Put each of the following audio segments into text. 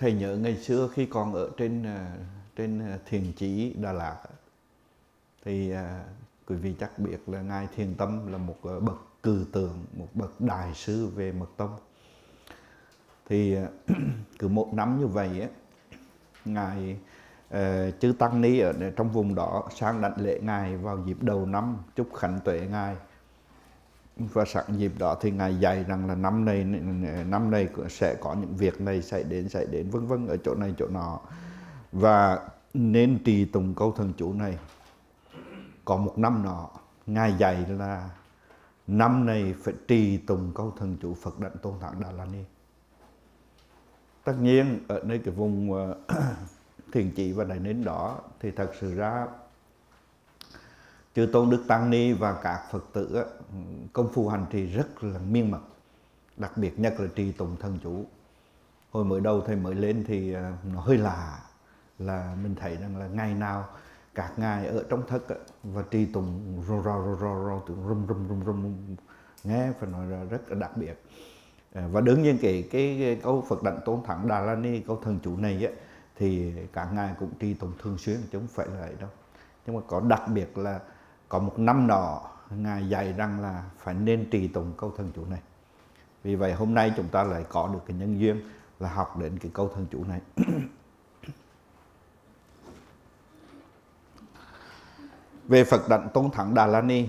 Thầy nhớ ngày xưa khi còn ở trên Thiền Chí Đà Lạt thì quý vị chắc biết là Ngài Thiền Tâm là một bậc cử tượng, một bậc đại sư về mật tông. Thì cứ một năm như vậy, Ngài Chư Tăng Ni ở trong vùng đó sang đảnh lễ Ngài vào dịp đầu năm, chúc khánh tuệ Ngài. Và sẵn dịp đó thì Ngài dạy rằng là năm này sẽ có những việc này xảy đến vân vân ở chỗ này chỗ nọ, và nên trì tùng câu thần chú này. Có một năm nọ Ngài dạy là năm này phải trì tùng câu thần chú Phật Đảnh Tôn Thắng Đà La Ni. Tất nhiên ở nơi cái vùng Thiền Chỉ và Đại Ninh đó thì thật sự ra Chư Tôn Đức Tăng Ni và các Phật tử công phu hành trì rất là miên mật, đặc biệt nhất là trì tụng thần chú. Hồi mới đầu thầy mới lên thì nó hơi lạ, là mình thấy rằng là ngày nào các ngài ở trong thất và trì tụng rum rum rum rum, nghe phải nói là rất là đặc biệt. Và đương nhiên cái câu Phật Đảnh Tôn Thắng Đà La Ni, câu thần chú này ấy, thì các ngài cũng trì tụng thường xuyên chứ không phải là vậy đâu. Nhưng mà có đặc biệt là có một năm nọ Ngài dạy rằng là phải nên trì tụng câu thần chú này. Vì vậy hôm nay chúng ta lại có được cái nhân duyên là học đến cái câu thần chú này. Về Phật Đảnh Tôn Thắng Đà La Ni,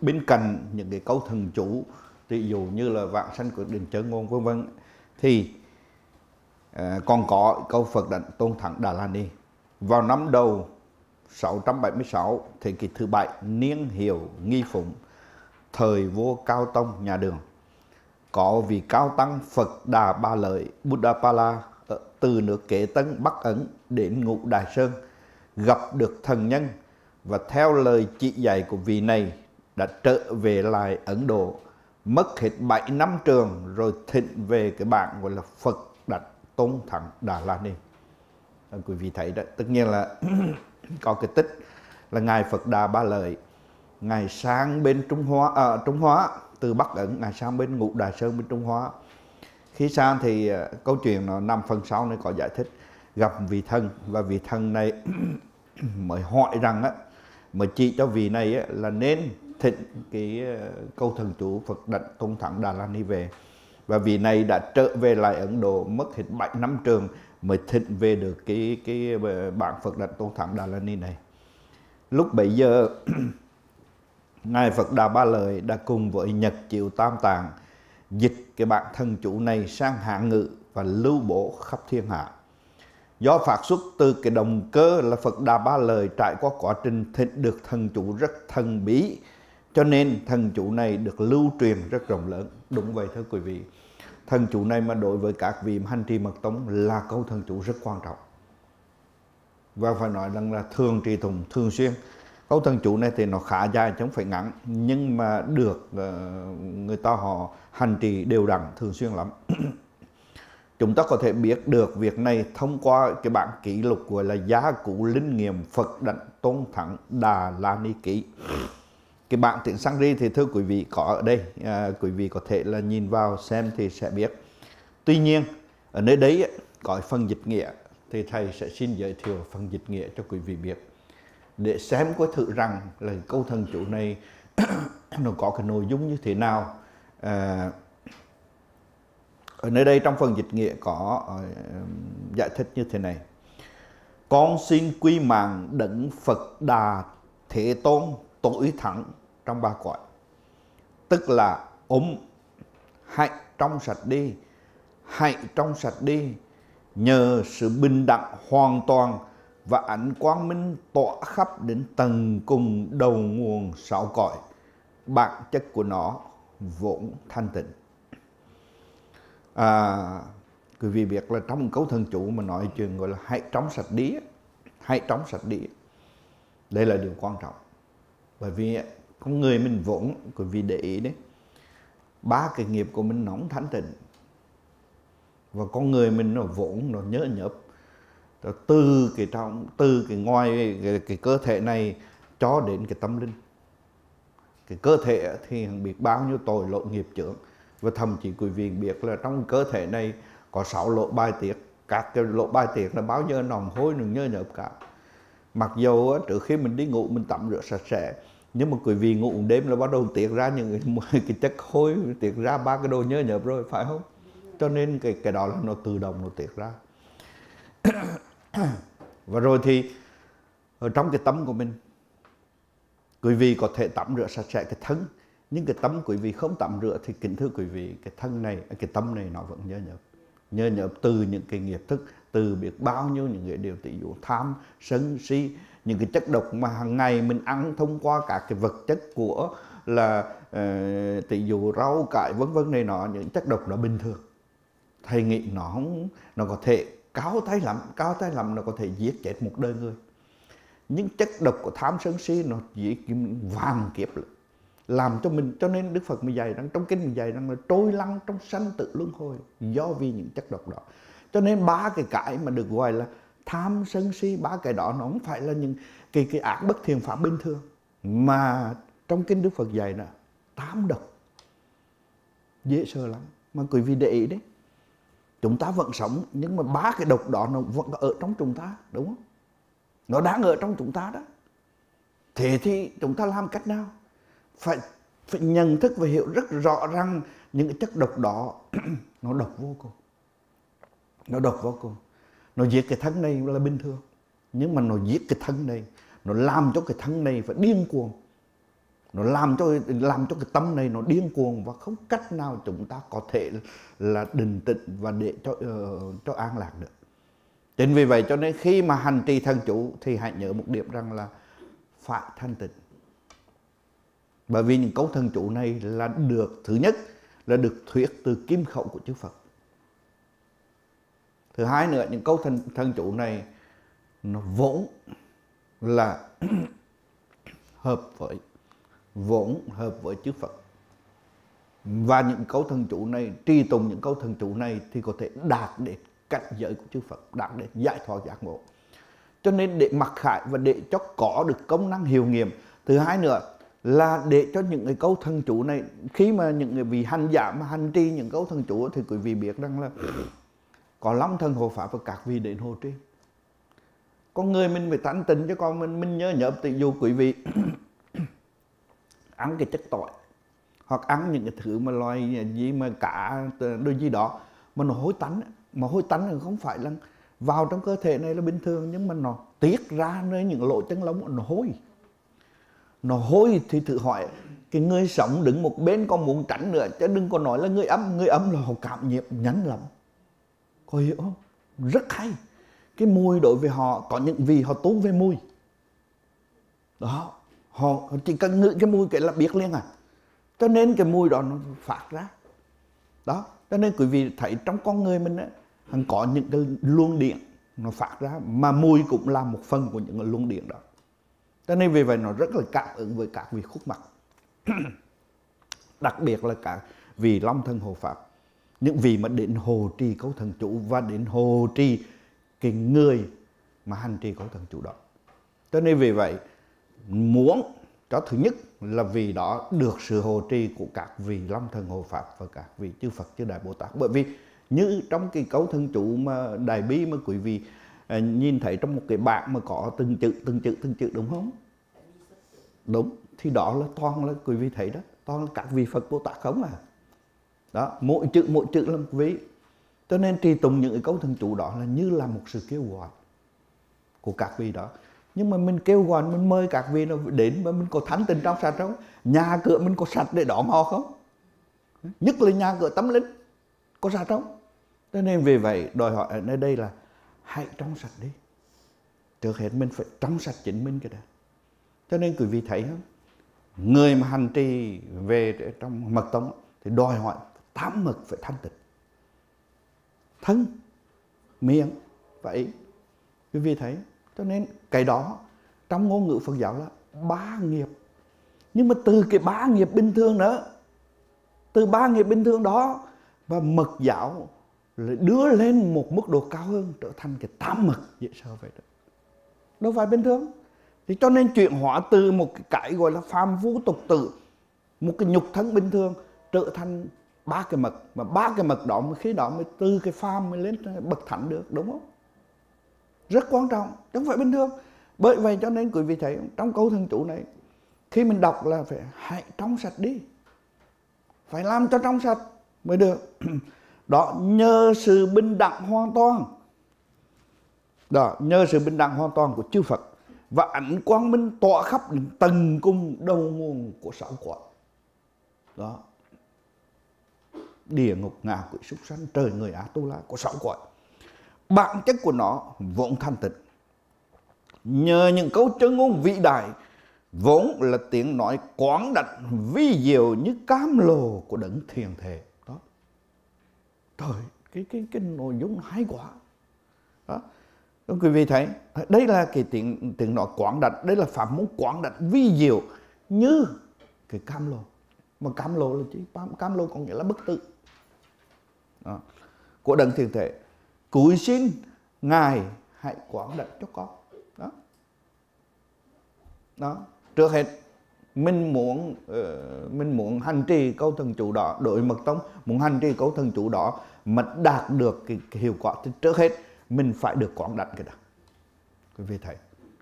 bên cạnh những cái câu thần chú, ví dụ như là vạn sanh quyết định chớ ngôn vân vân, thì còn có câu Phật Đảnh Tôn Thắng Đà La Ni. Vào năm đầu 676, thế kỷ thứ 7, niên hiệu Nghi Phụng, thời vua Cao Tông nhà Đường, có vị cao tăng Phật Đà Ba Lợi Buddhapala từ nước Kế Tân Bắc Ấn đến Ngũ Đài Sơn, gặp được thần nhân và theo lời chỉ dạy của vị này đã trở về lại Ấn Độ, mất hết 7 năm trường rồi thịnh về cái bạn gọi là Phật Đảnh Tôn Thắng Đà La Ni. Quý vị thấy đó, tất nhiên là có cái tích là Ngài Phật Đà Ba Lợi, Ngài sang bên Trung Hóa, từ Bắc Ấn Ngài sang bên Ngũ Đài Sơn bên Trung Hóa. Khi sang thì câu chuyện nó nằm phần sau này có giải thích. Gặp vị thần và vị thần này mới hỏi rằng á, mới chỉ cho vị này á, là nên thịnh cái câu thần chú Phật Đảnh Tôn Thắng Đà La Ni về. Và vị này đã trở về lại Ấn Độ, mất hết 7 năm trường mới thịnh về được cái bản Phật Đảnh Tôn Thắng Đà La Ni này. Lúc bấy giờ Ngài Phật Đà Ba Lợi đã cùng với Nhật Chiếu Tam Tạng dịch cái bản thần chú này sang Hán ngữ và lưu bố khắp thiên hạ. Do phát xuất từ cái động cơ là Phật Đà Ba Lợi trải qua quá trình thịnh được thần chú rất thần bí, cho nên thần chú này được lưu truyền rất rộng lớn. Đúng vậy thưa quý vị, thần chú này mà đối với các vị hành trì mật tông là câu thần chú rất quan trọng, và phải nói rằng là thường trì tụng thường xuyên. Câu thần chú này thì nó khá dài chứ không phải ngắn, nhưng mà được người ta họ hành trì đều đặn thường xuyên lắm. Chúng ta có thể biết được việc này thông qua cái bản kỷ lục gọi là Giá Cụ Linh Nghiệm Phật Đảnh Tôn Thắng Đà La Ni Kỷ. Cái bản tiếng Sanskrit thì thưa quý vị có ở đây, quý vị có thể là nhìn vào xem thì sẽ biết. Tuy nhiên ở nơi đấy có phần dịch nghĩa thì thầy sẽ xin giới thiệu phần dịch nghĩa cho quý vị biết, để xem có thử rằng là câu thần chú này nó có cái nội dung như thế nào. Ở nơi đây trong phần dịch nghĩa có giải thích như thế này: Con xin quy mạng đấng Phật Đà Thế Tôn tối thẳng trong ba cõi, tức là hãy trong sạch đi, hãy trong sạch đi, nhờ sự bình đẳng hoàn toàn và ánh quang minh tỏa khắp đến tầng cùng đầu nguồn sáu cõi, bản chất của nó vốn thanh tịnh. Quý vị biết là trong câu thần chú mà nói chuyện gọi là hãy trong sạch đi, hãy trong sạch đi, đây là điều quan trọng. Bởi vì con người mình vốn, quý vị để ý đấy, ba cái nghiệp của mình nó không thanh tịnh, và con người mình nó vốn, nó nhớ nhớp. Từ cái ngoài cái cơ thể này cho đến cái tâm linh, cái cơ thể thì không biết bao nhiêu tội lỗi nghiệp chướng. Và thậm chí quý vị biết là trong cơ thể này có 6 lỗ bài tiết, các cái lỗ bài tiệc là bao nhiêu nòng hôi nồng nhơ nhợp cả. Mặc dù trước khi mình đi ngủ mình tắm rửa sạch sẽ, nhưng mà quý vị ngủ đêm là bắt đầu tiết ra những cái chất hôi, tiết ra ba cái đồ nhớ nhợp rồi, phải không? Cho nên cái đó là nó tự động nó tiết ra. Và rồi thì ở trong cái tấm của mình, quý vị có thể tắm rửa sạch sẽ cái thân, nhưng cái tấm quý vị không tắm rửa thì kính thưa quý vị, cái thân này, cái tấm này nó vẫn nhớ nhợp. Nhớ nhợp từ những cái nghiệp thức, từ biết bao nhiêu những cái điều tỷ dụ tham, sân, si, những cái chất độc mà hàng ngày mình ăn thông qua các cái vật chất của là tỷ dụ rau cải vân vân này nọ, những chất độc nó bình thường. Thầy nghĩ nó không, nó có thể cao tay lắm nó có thể giết chết một đời người. Những chất độc của tham sân si nó giết vàng kiếp lực, làm cho mình, cho nên Đức Phật mới dạy rằng, trong kinh mình dạy rằng là trôi lăn trong sanh tử luân hồi do vì những chất độc đó. Cho nên ba cái mà được gọi là tham sân si, ba cái đó nó không phải là những cái ác bất thiện pháp bình thường, mà trong kinh Đức Phật dạy là tám độc dễ sợ lắm. Mà quý vị để ý đấy, chúng ta vẫn sống nhưng mà ba cái độc đó nó vẫn ở trong chúng ta, đúng không? Nó đang ở trong chúng ta đó. Thế thì chúng ta làm cách nào? Phải nhận thức và hiểu rất rõ rằng những cái chất độc đó nó độc vô cùng. Nó độc vô cùng. Nó giết cái thân này là bình thường, nhưng mà nó giết cái thân này, nó làm cho cái thân này phải điên cuồng. Nó làm cho cái tâm này nó điên cuồng, và không cách nào chúng ta có thể là bình tĩnh và để cho an lạc được. Chính vì vậy cho nên khi mà hành trì thân chủ thì hãy nhớ một điểm rằng là phải thanh tịnh. Bởi vì những câu thân chủ này là được, thứ nhất là được thuyết từ kim khẩu của chư Phật. Thứ hai nữa, những câu thân chủ này nó vốn là hợp với chư Phật. Và những câu thân chủ này, tri tùng những câu thân chủ này thì có thể đạt đến cảnh giới của chư Phật, đạt đến giải thoát giác ngộ. Cho nên để mặc khải và để cho có được công năng hiệu nghiệm. Thứ hai nữa là để cho những cái câu thân chủ này, khi mà những người vị hành giả mà hành trì những câu thân chủ thì quý vị biết rằng là có long thân hộ pháp và các vị đến hộ trì. Con người mình phải thanh tịnh, cho con mình nhớ nhớ tự dù quý vị ăn cái chất tỏi hoặc ăn những cái thứ mà loài gì mà cả đôi gì đó mà nó hối tánh, mà hối tánh không phải là vào trong cơ thể này là bình thường, nhưng mà nó tiết ra nơi những lỗ chân lông, nó hối. Nó hối thì thử hỏi cái người sống đứng một bên con muốn tránh nữa, chứ đừng có nói là người âm là họ cảm nhiễm nhanh lắm. Có hiểu không? Rất hay. Cái mùi đối với họ, có những vị họ tốn về mùi. Đó, họ chỉ cần ngửi cái mùi cái là biết liền à. Cho nên cái mùi đó nó phát ra. Đó, cho nên quý vị thấy trong con người mình á, có những cái luồng điện nó phát ra, mà mùi cũng là một phần của những cái luồng điện đó. Cho nên vì vậy nó rất là cảm ứng với các vị khúc mắc, đặc biệt là cả vị long thân hộ pháp, những vị mà đến hộ trì câu thần chủ và đến hộ trì cái người mà hành trì câu thần chủ đó. Cho nên vì vậy muốn cho thứ nhất là vì đó được sự hộ trì của các vị long thân hộ pháp và các vị chư Phật chư Đại Bồ Tát. Bởi vì như trong cái câu thân chủ mà đại bi mà quý vị nhìn thấy trong một cái bảng mà có từng chữ đúng không? Đúng, thì đó là toàn là quý vị thấy đó, toàn là các vị Phật Bồ Tát không à. Đó, mỗi chữ là một vị. Cho nên trì tụng những cái câu thần chủ đó là như là một sự kêu gọi của các vị đó. Nhưng mà mình kêu gọi, mình mời các vị nó đến, mà mình có thánh tình trong sạch không? Nhà cửa mình có sạch để đón họ không? Nhất là nhà cửa tâm linh có sạch không? Cho nên vì vậy đòi hỏi ở nơi đây là hãy trong sạch đi. Trước hết mình phải trong sạch chính mình cái đó. Cho nên quý vị thấy không? Người mà hành trì về trong mật tông thì đòi hỏi tám mật phải thanh tịnh. Thân, miệng và ý. Quý vị thấy. Cho nên cái đó trong ngôn ngữ Phật giáo là ba nghiệp. Nhưng mà từ cái ba nghiệp bình thường nữa, từ ba nghiệp bình thường đó và mật giáo đưa lên một mức độ cao hơn, trở thành cái tám mực dễ sợ vậy đó. Đâu phải bình thường. Thì cho nên chuyển hóa từ một cái gọi là phàm vũ tục tử, một cái nhục thân bình thường, trở thành ba cái mật, mà ba cái mật đó khi đó mới từ cái farm mới lên bậc thánh được, đúng không? Rất quan trọng, chẳng phải bình thường. Bởi vậy cho nên quý vị thấy trong câu thần chú này, khi mình đọc là phải hãy trong sạch đi, phải làm cho trong sạch mới được. Đó, nhờ sự bình đẳng hoàn toàn, đó, nhờ sự bình đẳng hoàn toàn của chư Phật và ảnh quang minh tỏa khắp đến tầng cung đầu nguồn của sáu quả. Đó, địa ngục ngạ quỷ súc sanh trời người Á Tu La có sáu cõi, bản chất của nó vốn thanh tịnh. Nhờ những câu chân ngôn vĩ đại vốn là tiếng nói quảng đại vi diệu như cam lồ của đấng thiền thể. Đó, trời, cái nội dung hay quá. Đó, quý vị thấy đây là cái tiếng nói quảng đại, đây là pháp môn quảng đại vi diệu như cái cam lồ. Mà cam lồ là chỉ cam lồ có nghĩa là bất tử. Đó, của đấng thiền thể, cúi xin ngài hãy quảng đại cho con. Đó, đó, trước hết mình muốn hành trì câu thần chú đó, đội mật tông muốn hành trì câu thần chú đó mà đạt được cái hiệu quả thì trước hết mình phải được quảng đại cái đó. Quý vị thấy,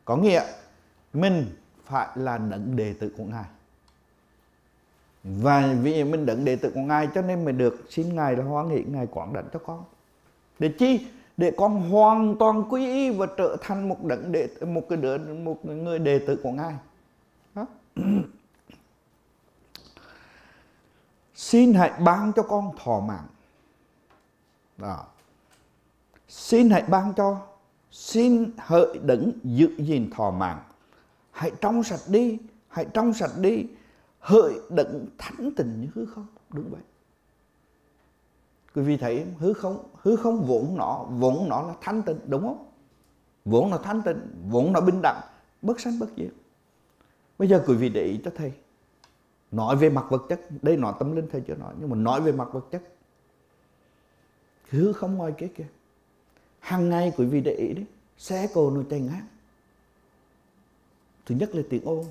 có nghĩa mình phải là đấng đệ tử của ngài. Và vì mình đựng đệ tử của ngài cho nên mình được xin ngài là hoan hỷ, ngài quảng đại cho con. Để chi? Để con hoàn toàn quy y và trở thành một đấng đệ một người đệ tử của ngài. Đó. Xin hãy ban cho con thọ mạng. Đó. Xin hãy ban cho, xin hỡi đấng giữ gìn thọ mạng, hãy trong sạch đi, hãy trong sạch đi, hỡi đấng thánh tình như hư không. Đúng vậy. Quý vị thấy hư không vốn nó là thanh tịnh, đúng không? Vốn nó thanh tịnh, vốn nó bình đẳng, bất sanh bất diệt. Bây giờ quý vị để ý cho thầy, nói về mặt vật chất, đây nói tâm linh thầy chưa nói, nhưng mà nói về mặt vật chất, hư không ngoài kia kìa. Hàng ngày quý vị để ý đấy, xe cộ nó chạy ngang. Thứ nhất là tiếng ô,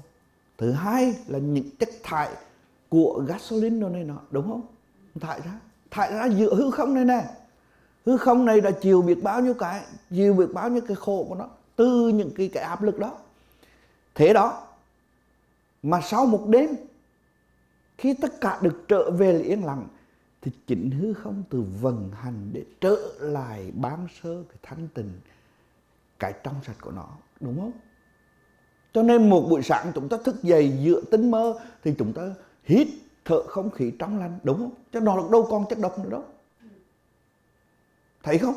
thứ hai là những chất thải của gasoline đồ này nọ, đúng không? Thải ra giữa hư không này nè. Hư không này đã chịu biết bao nhiêu cái, chịu biết bao nhiêu cái khổ của nó từ những cái áp lực đó. Thế đó mà sau một đêm khi tất cả được trở về yên lặng thì chính hư không từ vận hành để trở lại ban sơ cái thanh tịnh, cái trong sạch của nó, đúng không? Cho nên một buổi sáng chúng ta thức dậy giữa tinh mơ thì chúng ta hít thở không khí trong lành, đúng không? Chứ nó đâu còn chất độc nữa đâu. Thấy không?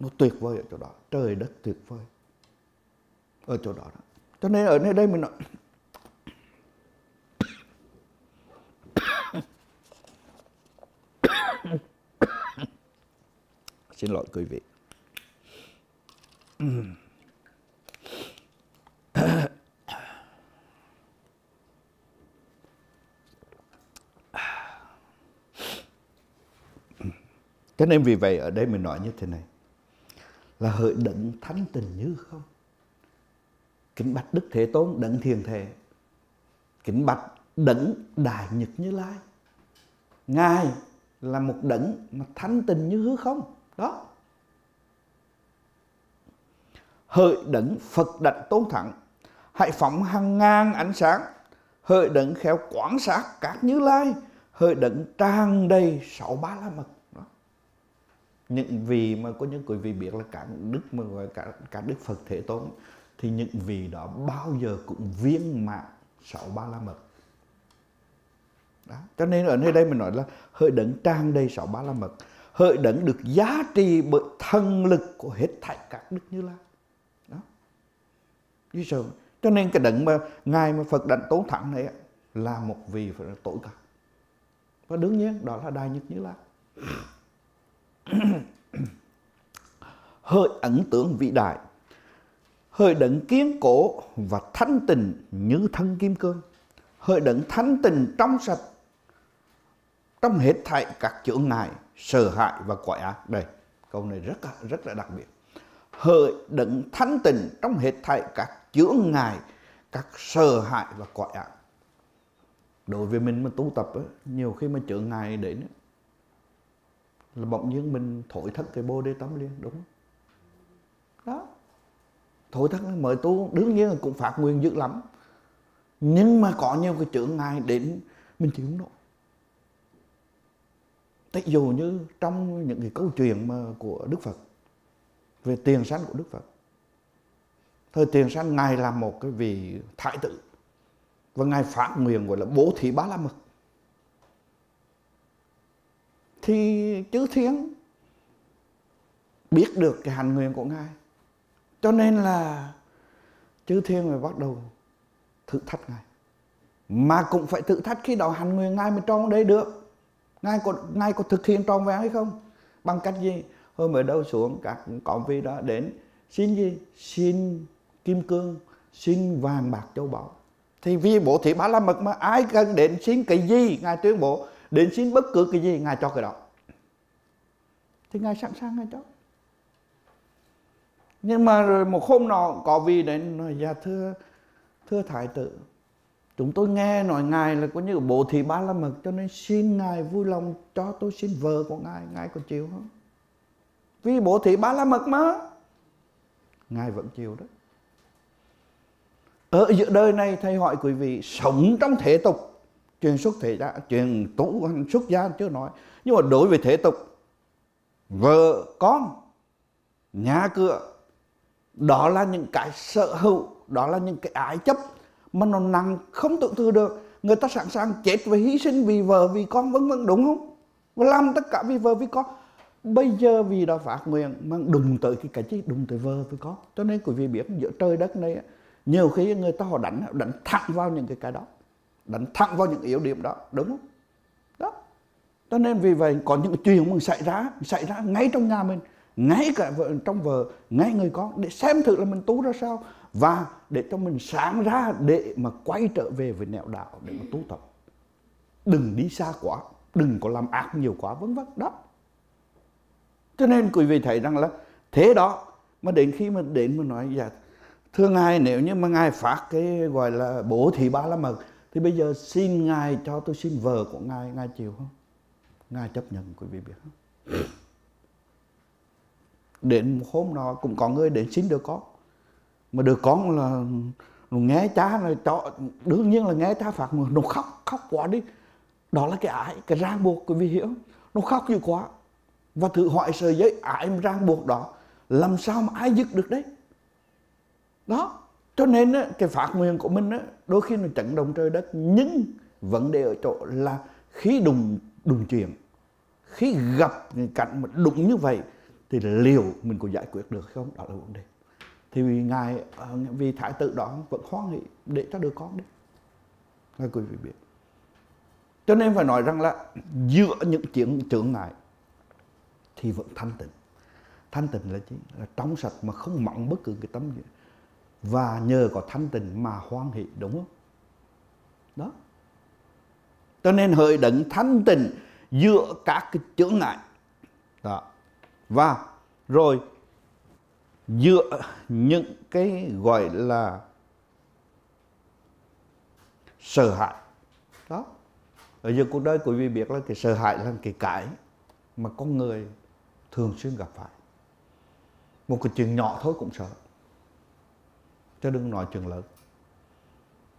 Nó tuyệt vời ở chỗ đó, trời đất tuyệt vời ở chỗ đó, đó. Cho nên ở nơi đây mình nói xin lỗi quý vị. Cho nên vì vậy ở đây mình nói như thế này là hỡi đấng thánh tình như không, kính bạch Đức Thế Tôn đấng thiền thể, kính bạch đấng Đại Nhật Như Lai. Ngài là một đấng mà thánh tình như hư không. Đó, hỡi đấng Phật Đảnh Tôn Thắng, hãy phóng hàng ngàn ánh sáng. Hỡi đấng khéo quan sát các Như Lai, hỡi đấng tràn đầy sáu ba la mật. Những vị mà có những quý vị biết là cả Đức mà gọi cả Đức Phật Thế Tôn thì những vị đó bao giờ cũng viên mãn sáu ba la mật. Đó, cho nên ở nơi đây mình nói là hỡi đấng tràn đầy sáu ba la mật, hỡi đấng được giá trị bởi thần lực của hết thảy các Đức Như Lai. Đó. Cho nên cái đấng mà ngài mà Phật Đảnh Tôn Thắng này là một vị phải là tối cao. Và đương nhiên đó là Đại Nhật Như Lai. Hỡi ấn tượng vĩ đại, hỡi đấng kiên cố và thanh tịnh như thân kim cương, hỡi đấng thanh tịnh trong sạch trong hết thảy các chướng ngại, sợ hãi và quái ác. Đây, câu này rất là đặc biệt. Hỡi đấng thanh tịnh trong hết thảy các chướng ngại, các sợ hãi và quái ác. Đối với mình mà tu tập ấy, nhiều khi mà chướng ngại đấy là bỗng nhiên mình thổi thất cái bồ đề tâm liền, đúng không? Đó, thổi thất mới tu, đương nhiên là cũng phát nguyện dữ lắm, nhưng mà có nhiều cái chướng ngại đến mình chịu không nổi. Tách dù như trong những cái câu chuyện mà của Đức Phật, về tiền sanh của Đức Phật, thời tiền sanh Ngài là một cái vị thái tử, và Ngài phát nguyện gọi là bố thí ba la mật. Thì chư thiên biết được cái hành nguyện của Ngài, cho nên là chư thiên mới bắt đầu thử thách Ngài. Mà cũng phải thử thách khi đó hành nguyện Ngài mới trong đấy được. Ngài có thực hiện tròn vẹn hay không? Bằng cách gì? Hôm ở đâu xuống các cộng vị đó đến xin gì? Xin kim cương, xin vàng bạc châu báu. Thì vì bố thí ba la mật mà ai cần đến xin cái gì, Ngài tuyên bố đến xin bất cứ cái gì Ngài cho cái đó, thì Ngài sẵn sàng Ngài cho. Nhưng mà rồi một hôm nọ có vị đến nói: Dạ thưa thái tử, chúng tôi nghe nói Ngài là có như bố thí ba la mật, cho nên xin Ngài vui lòng cho tôi xin vợ của Ngài. Ngài có chịu không? Vì bố thí ba la mật mà. Ngài vẫn chịu đó. Ở giữa đời này, thầy hỏi quý vị, sống trong thế tục, chuyện xuất thế gia, chuyện tu hành xuất gia chưa nói, nhưng mà đối với thế tục, vợ con, nhà cửa, đó là những cái sở hữu, đó là những cái ái chấp mà nó nặng không tự thừa được. Người ta sẵn sàng chết và hy sinh vì vợ vì con vân vân, đúng không? Và làm tất cả vì vợ vì con. Bây giờ vì đó phát nguyện mang đùng tới cái gì, đùng tới vợ với con. Cho nên quý vị biết giữa trời đất này, nhiều khi người ta họ đánh thẳng vào những cái đó, đánh thẳng vào những yếu điểm đó, đúng không? Đó. Cho nên vì vậy có những chuyện mình xảy ra ngay trong nhà mình, ngay cả trong vợ, ngay người con, để xem thử là mình tu ra sao, và để cho mình sáng ra để mà quay trở về với nẻo đạo để mà tu tập. Đừng đi xa quá, đừng có làm ác nhiều quá, vân vân đó. Cho nên quý vị thấy rằng là thế đó, mà đến khi mà đến mà nói: Dạ thưa Ngài, nếu như mà Ngài phát cái gọi là bố thí ba la mật, thì bây giờ xin Ngài cho tôi xin vợ của Ngài, Ngài chịu không? Ngài chấp nhận, quý vị biết không? Đến một hôm nọ cũng có người đến xin đứa con, mà đứa con là nghe cha là cho, đương nhiên là nghe cha phạt mà nó khóc quá đi. Đó là cái ái, cái ràng buộc, quý vị hiểu không? Nó khóc như quá, và thử hỏi sợi dây ái ràng buộc đó làm sao mà ai dứt được đấy. Đó, cho nên á, cái phát nguyện của mình á, đôi khi nó chấn động trời đất, nhưng vấn đề ở chỗ là khi đùng chuyện, khi gặp cảnh mà đụng như vậy thì liệu mình có giải quyết được không, đó là vấn đề. Thì vì thái tử đó vẫn hoan hỷ để cho đứa con đấy, là quý vị biết. Cho nên phải nói rằng là giữa những chuyện chướng ngại thì vẫn thanh tịnh. Thanh tịnh là gì? Là trong sạch mà không mặn bất cứ cái tâm gì. Và nhờ có thanh tịnh mà hoan hỷ, đúng không? Đó. Cho nên hỡi đấng thanh tịnh giữa các cái chướng ngại. Đó. Và rồi giữa những cái gọi là sợ hãi. Đó. Ở giữa cuộc đời, quý vị biết là cái sợ hãi là cái mà con người thường xuyên gặp phải. Một cái chuyện nhỏ thôi cũng sợ, chứ đừng nói chuyện lớn.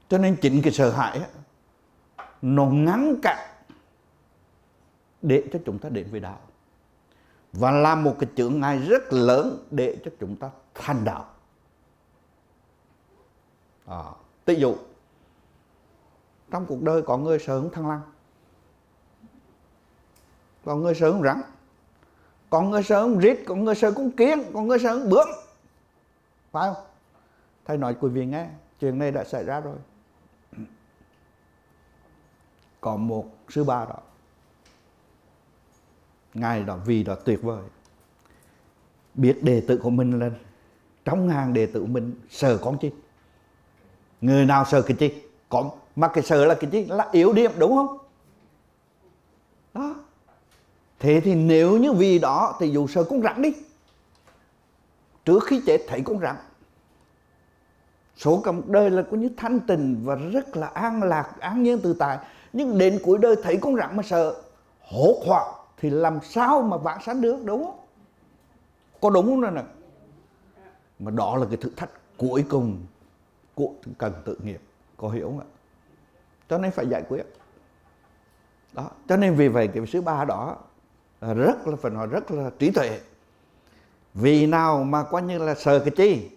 Cho nên chính cái sợ hãi ấy, nó ngăn cản để cho chúng ta đến với đạo, và là một cái chướng ngại rất lớn để cho chúng ta thành đạo. Ví dụ trong cuộc đời có người sợ thằng lăng, có người sợ rắn, có người sợ rít, có người sợ kiến, có người sợ bướm, phải không? Thầy nói quý vị nghe, chuyện này đã xảy ra rồi. Có một sư ba đó, Ngài đó vì đó tuyệt vời, biết đệ tử của mình lên, trong hàng đệ tử của mình sợ con chi, người nào sợ cái chi, con, mà cái sợ là cái chi, là yếu điểm, đúng không? Đó. Thế thì nếu như vì đó thì dù sợ con rắn đi, trước khi chết thấy con rắn, số cả một đời là có như thanh tịnh và rất là an lạc, an nhiên tự tại, nhưng đến cuối đời thấy con rắn mà sợ, hốt hoảng, thì làm sao mà vãng sanh được, đúng không? Có đúng không nè? Mà đó là cái thử thách cuối cùng của cần tự nghiệp, có hiểu không ạ? Cho nên phải giải quyết. Đó, cho nên vì vậy cái sứ Ba đó rất là, phải nói rất là trí tuệ. Vì nào mà coi như là sờ cái chi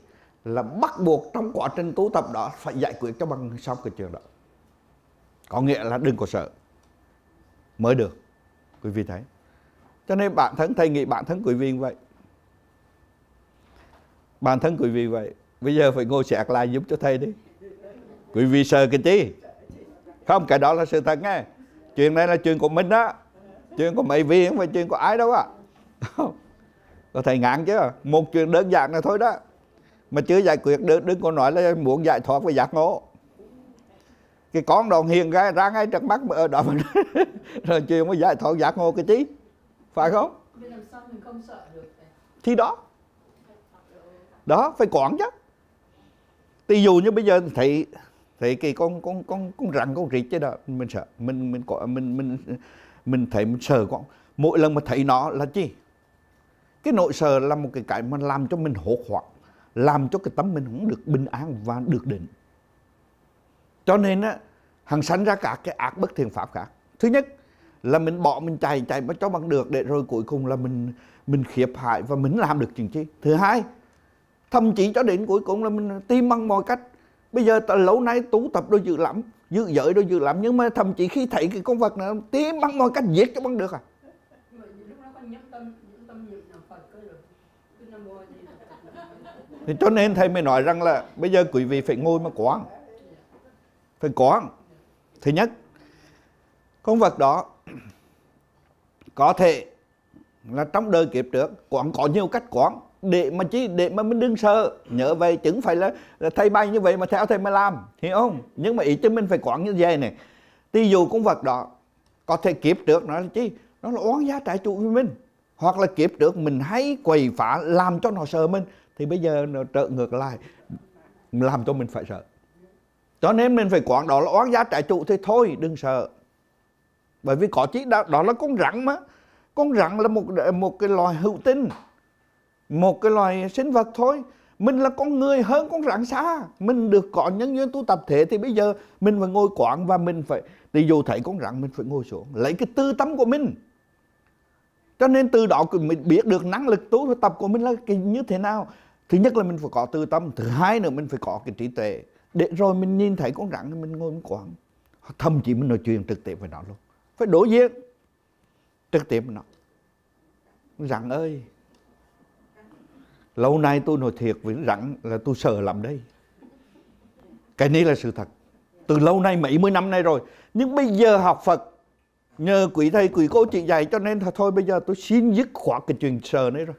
là bắt buộc trong quá trình tu tập đó phải giải quyết cho bằng xong cái chuyện đó. Có nghĩa là đừng có sợ mới được. Quý vị thấy. Cho nên bản thân thầy nghĩ bản thân quý vị vậy. Bản thân quý vị vậy. Bây giờ phải ngồi xét lại giúp cho thầy đi. Quý vị sợ cái chi? Không, cái đó là sự thật nghe. Chuyện này là chuyện của mình đó. Chuyện của mấy vị không phải chuyện của ai đâu á. Có thầy ngán chứ. Một chuyện đơn giản là thôi đó. Mà chưa giải quyết được đừng có nói là muốn giải thoát và giác ngộ. Cái con đòn hiền ra ngay trật mắt ở đó mình rồi chuyện mới giải thoát giác ngộ cái tí. Phải không? Làm sao mình không sợ được? Thì đó. Đó phải quản chứ. Ví dụ như bây giờ thấy cái con rắn con rít chứ đó, mình sợ, mình thấy mình sợ con. Mỗi lần mà thấy nó là chi? Cái nỗi sợ là một cái mà làm cho mình hốt hoảng, làm cho cái tâm mình không được bình an và được định. Cho nên á, hằng sanh ra các cái ác bất thiện pháp khác. Thứ nhất là mình bỏ, mình chạy cho bằng được để rồi cuối cùng là mình khiếp hại và mình làm được chuyện chi. Thứ hai, thậm chí cho đến cuối cùng là mình tìm bằng mọi cách. Bây giờ lâu nay tu tập đôi dữ lắm, giữ giới đôi dữ lắm, nhưng mà thậm chí khi thấy cái con vật này tìm bằng mọi cách giết cho bằng được à. Thì cho nên thầy mới nói rằng là bây giờ quý vị phải ngồi mà quán. Phải quán. Thứ nhất, con vật đó có thể là trong đời kiếp trước quán có nhiều cách quán để mà chi, để mà mình đừng sợ. Nhớ vậy chứ phải là thầy bay như vậy mà theo thầy mà làm, hiểu không? Nhưng mà ý chứ mình phải quán như vậy này. Ví dụ con vật đó có thể kiếp trước nó là chi, nó là oán gia trái chủ với mình, hoặc là kiếp trước mình hay quậy phá làm cho nó sợ mình, thì bây giờ nó trở ngược lại làm cho mình phải sợ. Cho nên mình phải quán đó là oán gia trái chủ thì thôi đừng sợ. Bởi vì có chí đó là con rắn mà. Con rắn là một cái loài hữu tình, một cái loài sinh vật thôi. Mình là con người hơn con rắn xa. Mình được có nhân duyên tu tập thể thì bây giờ mình phải ngồi quán và mình phải, ví dụ thấy con rắn mình phải ngồi xuống, lấy cái tư tâm của mình. Cho nên từ đó mình biết được năng lực tu tập của mình là như thế nào. Thứ nhất là mình phải có tư tâm. Thứ hai nữa mình phải có cái trí tuệ. Để rồi mình nhìn thấy con rắn mình ngồi mình quán. Thậm chí mình nói chuyện trực tiếp với nó luôn. Phải đối diện trực tiếp với nó. Rắn ơi, lâu nay tôi nói thiệt với rắn là tôi sợ lắm đây. Cái này là sự thật. Từ lâu nay mấy mươi năm nay rồi. Nhưng bây giờ học Phật, nhờ quý thầy quý cô chị dạy, cho nên thôi bây giờ tôi xin dứt khoát cái chuyện sợ này rồi.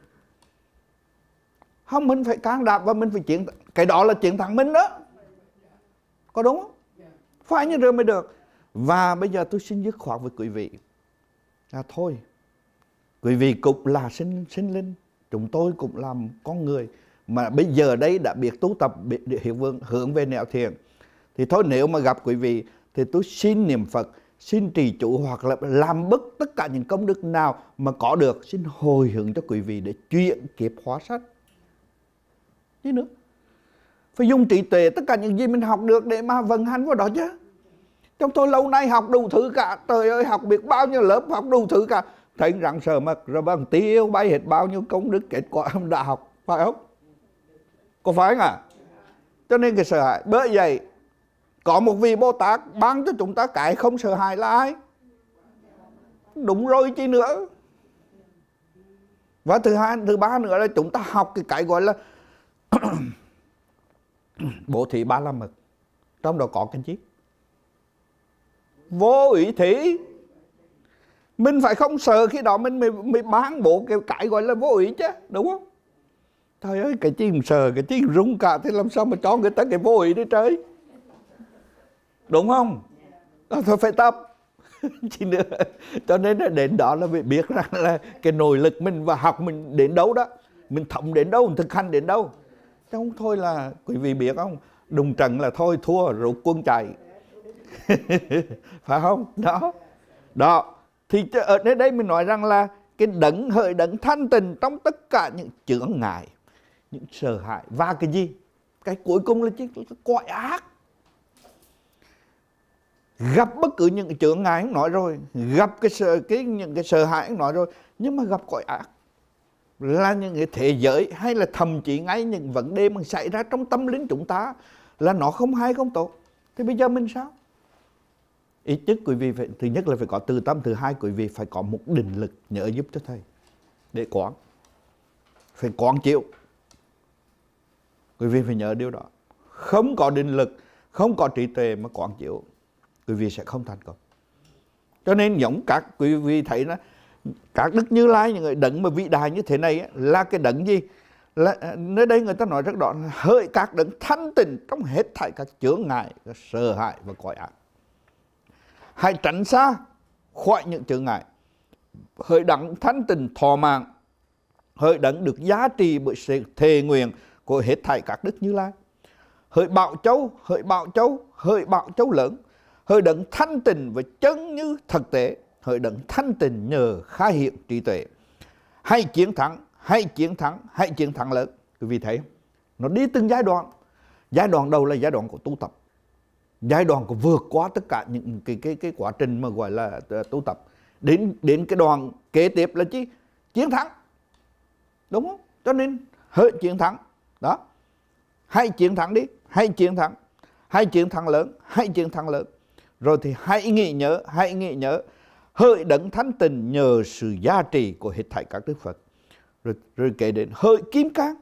Không, mình phải can đảm và mình phải chiến thắng. Cái đó là chiến thắng mình đó. Có đúng không? Phải như rồi mới được. Và bây giờ tôi xin dứt khoát với quý vị là thôi, quý vị cũng là sinh linh, chúng tôi cũng làm con người, mà bây giờ đây đã biết tu tập, biết hiểu vương, hướng về nẻo thiện, thì thôi nếu mà gặp quý vị thì tôi xin niệm Phật, xin trì chủ, hoặc là làm bất tất cả những công đức nào mà có được, xin hồi hướng cho quý vị để chuyển kiếp hóa sanh. Chứ nữa, phải dùng trí tuệ tất cả những gì mình học được để mà vận hành vào đó chứ. Trong tôi lâu nay học đủ thứ cả, trời ơi học biết bao nhiêu lớp, học đủ thứ cả, thấy rằng sợ mất rồi bằng tiêu bay hết bao nhiêu công đức kết quả ông đã học, phải không? Có phải không à? Cho nên cái sợ hãi. Bởi vậy có một vị Bồ Tát ban cho chúng ta cái không sợ hãi là ai? Đúng rồi chi nữa. Và thứ ba nữa là chúng ta học cái gọi là bố thí ba la mật. Trong đó có cái gì? Vô ủy thí. Mình phải không sợ, khi đó mình mới bán bộ cái gọi là vô ủy chứ, đúng không? Trời ơi, cái chi mà sợ, cái chi rung cả, thì làm sao mà cho người ta cái vô ủy đi trời, đúng không? Thôi phải tập chỉ nữa. Cho nên đến đó là biết rằng là cái nội lực mình và học mình đến đâu đó, mình thẩm đến đâu, mình thực hành đến đâu. Chứ không thôi là quý vị biết không, đùng trận là thôi thua rụt quân chạy. Phải không? Đó. Thì ở nơi đây mình nói rằng là cái đấng hỡi đấng thanh tịnh trong tất cả những chướng ngại, những sợ hãi và cái gì? Cái cuối cùng là cái cõi ác. Gặp bất cứ những cái chướng ngại cũng nói rồi, gặp những cái sợ hãi cũng nói rồi, nhưng mà gặp cõi ác là những cái thế giới hay là thậm chí ngay những vấn đề mà xảy ra trong tâm linh chúng ta là nó không hay không tốt. Thì bây giờ mình sao? Ít nhất quý vị phải, thứ nhất là phải có tư tâm, thứ hai quý vị phải có một định lực nhớ giúp cho thầy để quán, phải quán chịu. Quý vị phải nhớ điều đó. Không có định lực, không có trí tuệ mà quán chịu, quý vị sẽ không thành công. Cho nên giống các quý vị thấy đó, các Đức Như Lai, những người đấng mà vĩ đại như thế này ấy, là cái đấng gì? Là, nơi đây người ta nói rất rõ là hỡi các đấng thanh tịnh trong hết thảy các chướng ngại, các sợ hãi và cõi ác. Hãy tránh xa khỏi những chướng ngại. Hỡi đấng thanh tịnh thọ mạng, hỡi đấng được giá trị bởi sự thề nguyện của hết thảy các Đức Như Lai. Hỡi Bảo Châu, hỡi Bảo Châu, hỡi Bảo Châu lớn, hỡi đấng thanh tịnh và chân như thực tế, hỡi đấng thanh tịnh nhờ khai hiện trí tuệ. Hãy chiến thắng, hãy chiến thắng, hãy chiến thắng lớn. Quý vị thấy không? Nó đi từng giai đoạn. Giai đoạn đầu là giai đoạn của tu tập, giai đoạn của vượt qua tất cả những cái quá trình mà gọi là tu tập. Đến cái đoạn kế tiếp là chi? Chiến thắng. Đúng không? Cho nên hỡi chiến thắng đó, hãy chiến thắng đi, hãy chiến thắng, hãy chiến thắng lớn, hãy chiến thắng lớn. Rồi thì hãy nghĩ nhớ, hãy nghĩ nhớ hỡi đấng thanh tịnh nhờ sự gia trì của hết thảy các đức Phật. Rồi kể đến hỡi Kim Cang,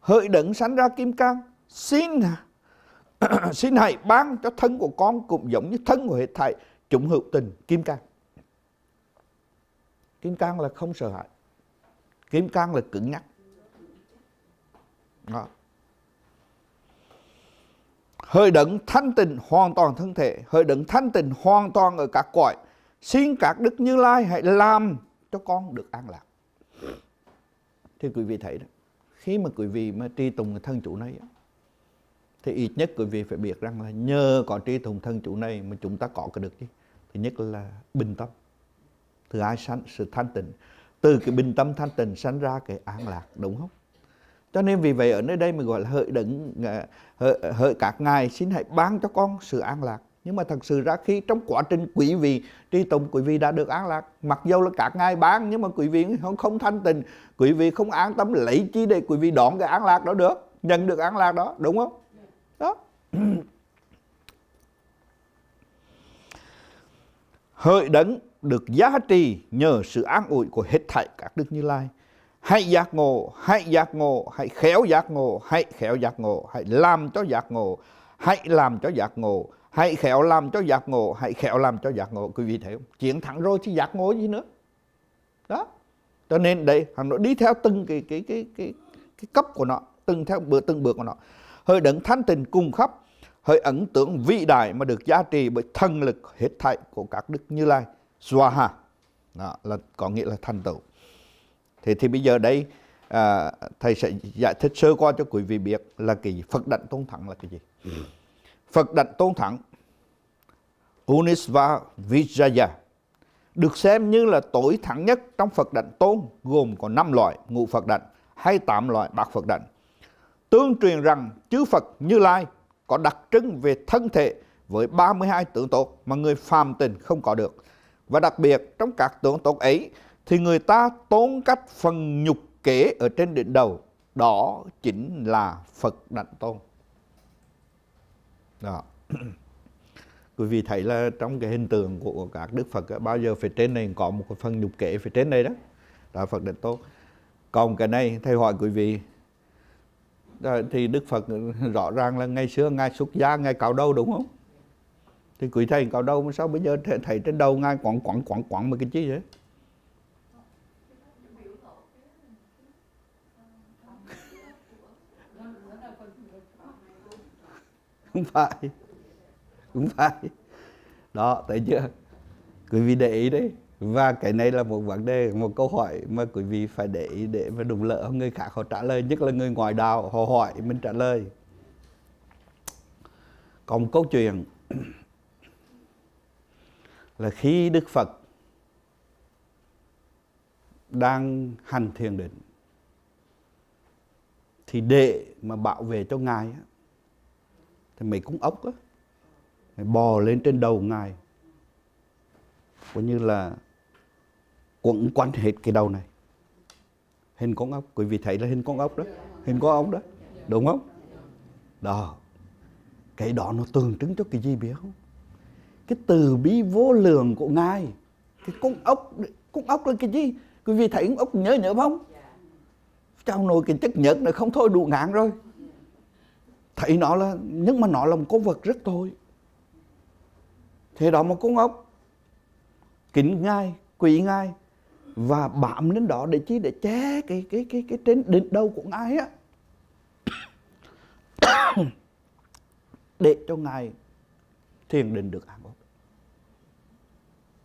hỡi đấng sanh ra Kim Cang, xin hãy ban cho thân của con cũng giống như thân của hết thảy chúng hữu tình Kim Cang. Kim Cang là không sợ hãi, Kim Cang là cứng nhắc. Đó. Hỡi đấng thanh tịnh hoàn toàn thân thể, hỡi đấng thanh tịnh hoàn toàn ở các cõi, xin các Đức Như Lai hãy làm cho con được an lạc. Thì quý vị thấy đó, khi mà quý vị mà tri tùng thân chủ này thì ít nhất quý vị phải biết rằng là nhờ có tri tùng thân chủ này mà chúng ta có cái được chứ. Thứ nhất là bình tâm, thứ hai sự thanh tịnh, từ cái bình tâm thanh tịnh sanh ra cái an lạc, đúng không? Cho nên vì vậy ở nơi đây mình gọi là hỡi các ngài xin hãy ban cho con sự an lạc. Nhưng mà thật sự ra khi trong quá trình quý vị tri tùng, quý vị đã được an lạc. Mặc dù là các ngài ban nhưng mà quý vị không thanh tịnh, quý vị không an tâm, lấy chi để quý vị đón cái an lạc đó được, nhận được an lạc đó, đúng không? Đó. Hỡi đấng được giá trị nhờ sự an ủi của hết thảy các Đức Như Lai, hãy giác ngộ, hãy giác ngộ, hãy khéo giác ngộ, hãy khéo giác ngộ, hãy làm cho giác ngộ, hãy làm cho giác ngộ, hãy khéo làm cho giác ngộ, hãy khéo làm cho giác ngộ. Quý vị thấy không? Chiến thắng rồi chứ giác ngộ gì nữa. Đó. Cho nên đây nó đi theo từng cái cấp của nó, từng bước của nó. Hỡi đấng thanh tịnh cùng khắp, hỡi ấn tượng vĩ đại mà được giá trị bởi thần lực hết thảy của các Đức Như Lai. Swaha. Đó là có nghĩa là thành tựu. Thì bây giờ đây thầy sẽ giải thích sơ qua cho quý vị biết là cái gì? Phật Đảnh Tôn Thắng là cái gì? Phật Đảnh Tôn Thắng Unisva Vijaya được xem như là tối thắng nhất trong Phật Đảnh Tôn, gồm có 5 loại ngũ Phật Đảnh hay 8 loại bát Phật Đảnh. Tương truyền rằng chư Phật Như Lai có đặc trưng về thân thể với 32 tướng tốt mà người phàm tình không có được. Và đặc biệt trong các tướng tốt ấy thì người ta tốn cách phần nhục kế ở trên đỉnh đầu, đó chính là Phật Đảnh Tôn. Đó. Quý vị thấy là trong cái hình tượng của các Đức Phật bao giờ phía trên này có một cái phần nhục kế phía trên này đó, đó Phật Đảnh Tôn. Còn cái này thầy hỏi quý vị, thì Đức Phật rõ ràng là ngày xưa ngài xuất gia ngài cạo đầu, đúng không? Thì quý thầy cạo đầu mà sao bây giờ thầy trên đầu ngài quẳng mà cái chi vậy? Cũng phải. Đó, thấy chưa? Quý vị để ý đấy. Và cái này là một vấn đề, một câu hỏi mà quý vị phải để ý để mà đừng lỡ người khác họ trả lời, nhất là người ngoại đạo họ hỏi mình trả lời. Còn câu chuyện là khi Đức Phật đang hành thiền định, thì để mà bảo vệ cho ngài thì mấy cũng ốc á, bò lên trên đầu ngài, coi như là quẩn quanh hết cái đầu này. Hình con ốc, quý vị thấy là hình con ốc đó, hình con ốc đó, đúng không? Đó, cái đó nó tượng trưng cho cái gì biết không? Cái từ bi vô lượng của ngài. Cái con ốc là cái gì? Quý vị thấy con ốc nhớ nhớ không? Trong nồi cái chất nhớt này không thôi đủ ngạn rồi. Thấy nó là, nhưng mà nó là một con vật rất thôi. Thế đó mà con ốc kính ngai, quỳ ngai và bám lên đó để chi? Để che cái trên đỉnh đầu của ngài á, để cho ngài thiền định được an ổn.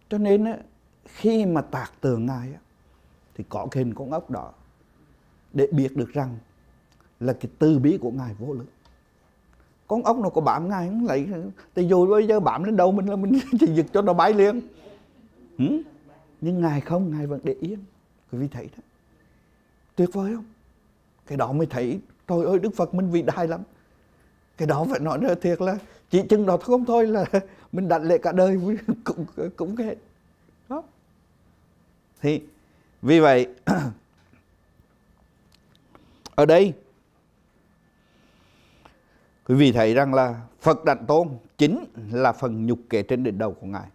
Cho nên á, khi mà tạc tượng ngài á, thì có hình con ốc đó để biết được rằng là cái từ bi của ngài vô lượng. Con ốc nó có bám ngài không lại, thì dù bây giờ bám lên đầu mình là mình chỉ giật cho nó bay liền. Nhưng ngài không, ngài vẫn để yên. Quý vị thấy đó, tuyệt vời không? Cái đó mới thấy, trời ơi, Đức Phật mình vĩ đại lắm. Cái đó phải nói thiệt là chỉ chừng đó không thôi là mình đặt lệ cả đời cũng hết đó. Thì vì vậy ở đây quý vị thấy rằng là Phật Đảnh Tôn chính là phần nhục kệ trên đỉnh đầu của ngài.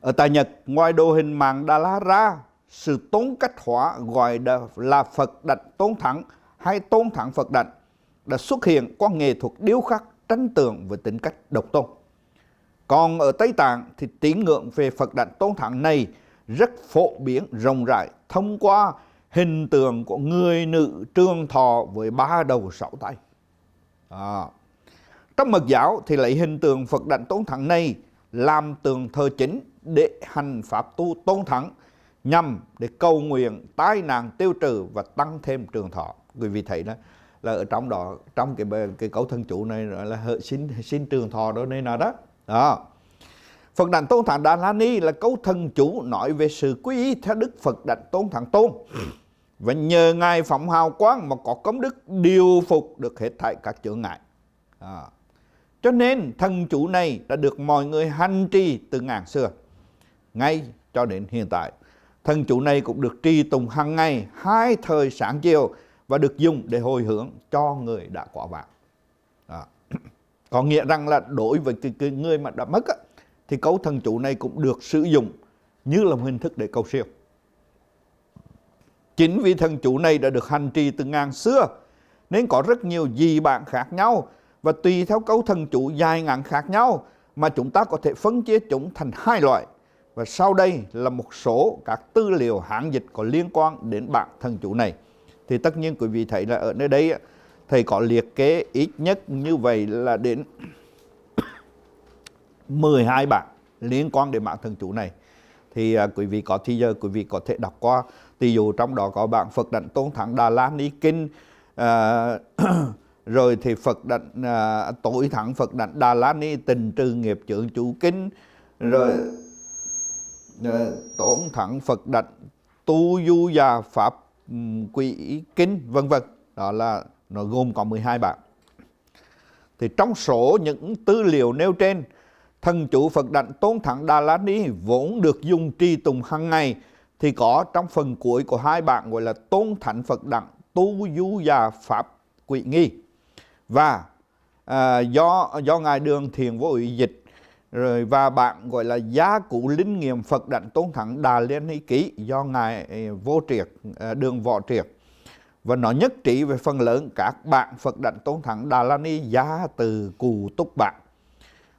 Ở tại Nhật, ngoài đồ hình mạng Đà La ra, sự tốn cách hóa gọi là Phật Đảnh Tôn Thắng hay Tôn Thắng Phật Đảnh đã xuất hiện qua nghệ thuật điêu khắc tranh tượng với tính cách độc tôn. Còn ở Tây Tạng thì tín ngưỡng về Phật Đảnh Tôn Thắng này rất phổ biến rộng rãi thông qua hình tượng của người nữ trường thọ với 3 đầu 6 tay. Trong Mật giáo thì lấy hình tượng Phật Đảnh Tôn Thắng này làm tượng thờ chính để hành pháp tu tôn thắng, nhằm để cầu nguyện tai nạn tiêu trừ và tăng thêm trường thọ. Quý vị thấy đó là ở trong đó, trong cái cấu thân chủ này là xin trường thọ đó nên là đó. Phật Đảnh Tôn Thắng Đà La Ni là cấu thân chủ nói về sự quý ý theo đức Phật Đảnh Tôn Thắng Tôn, và nhờ ngài phóng hào quang mà có công đức điều phục được hết thảy các chướng ngại. Cho nên thần chủ này đã được mọi người hành trì từ ngàn xưa ngay cho đến hiện tại. Thần chủ này cũng được trì tụng hàng ngày 2 thời sáng chiều và được dùng để hồi hướng cho người đã quá vãng. Có nghĩa rằng là đối với cái người mà đã mất á, thì cấu thần chủ này cũng được sử dụng như là một hình thức để cầu siêu. Chính vì thần chủ này đã được hành trì từ ngàn xưa nên có rất nhiều dị bản khác nhau, và tùy theo cấu thần chủ dài ngắn khác nhau mà chúng ta có thể phân chia chúng thành 2 loại. Và sau đây là một số các tư liệu hán dịch có liên quan đến bản thần chủ này. Thì tất nhiên quý vị thấy là ở nơi đây thầy có liệt kê ít nhất như vậy là đến 12 bản liên quan đến bản thần chủ này. Thì quý vị có thì giờ quý vị có thể đọc qua. Ví dụ trong đó có bản Phật Đảnh Tôn Thắng Đà La Ni Kinh, rồi thì Phật Đảnh Tối Thắng Phật Đảnh Đà La Ni Tình Trừ Nghiệp Chướng Chủ Kinh, rồi Tổn Thắng Phật Đảnh Tu Du Già Pháp Quỷ Kinh, vân vân. Đó là nó gồm có 12 bản. Thì trong số những tư liệu nêu trên, thần chủ Phật Đảnh Tôn Thắng Đà La Ni vốn được dùng trì tụng hàng ngày thì có trong phần cuối của 2 bản gọi là Tôn Thánh Phật Đảnh Tu Du Già Pháp Quỷ Nghi, và do ngài Đường Thiền Vô Ủy dịch, rồi và bạn gọi là Gia Cụ Linh Nghiệm Phật Đảnh Tôn Thắng Đà La Ni Ký do ngài Vô Triệt Đường Võ Triệt, và nó nhất trí về phần lớn các bạn Phật Đảnh Tôn Thắng Đà La Ni Giá Từ Cù Túc Bạn.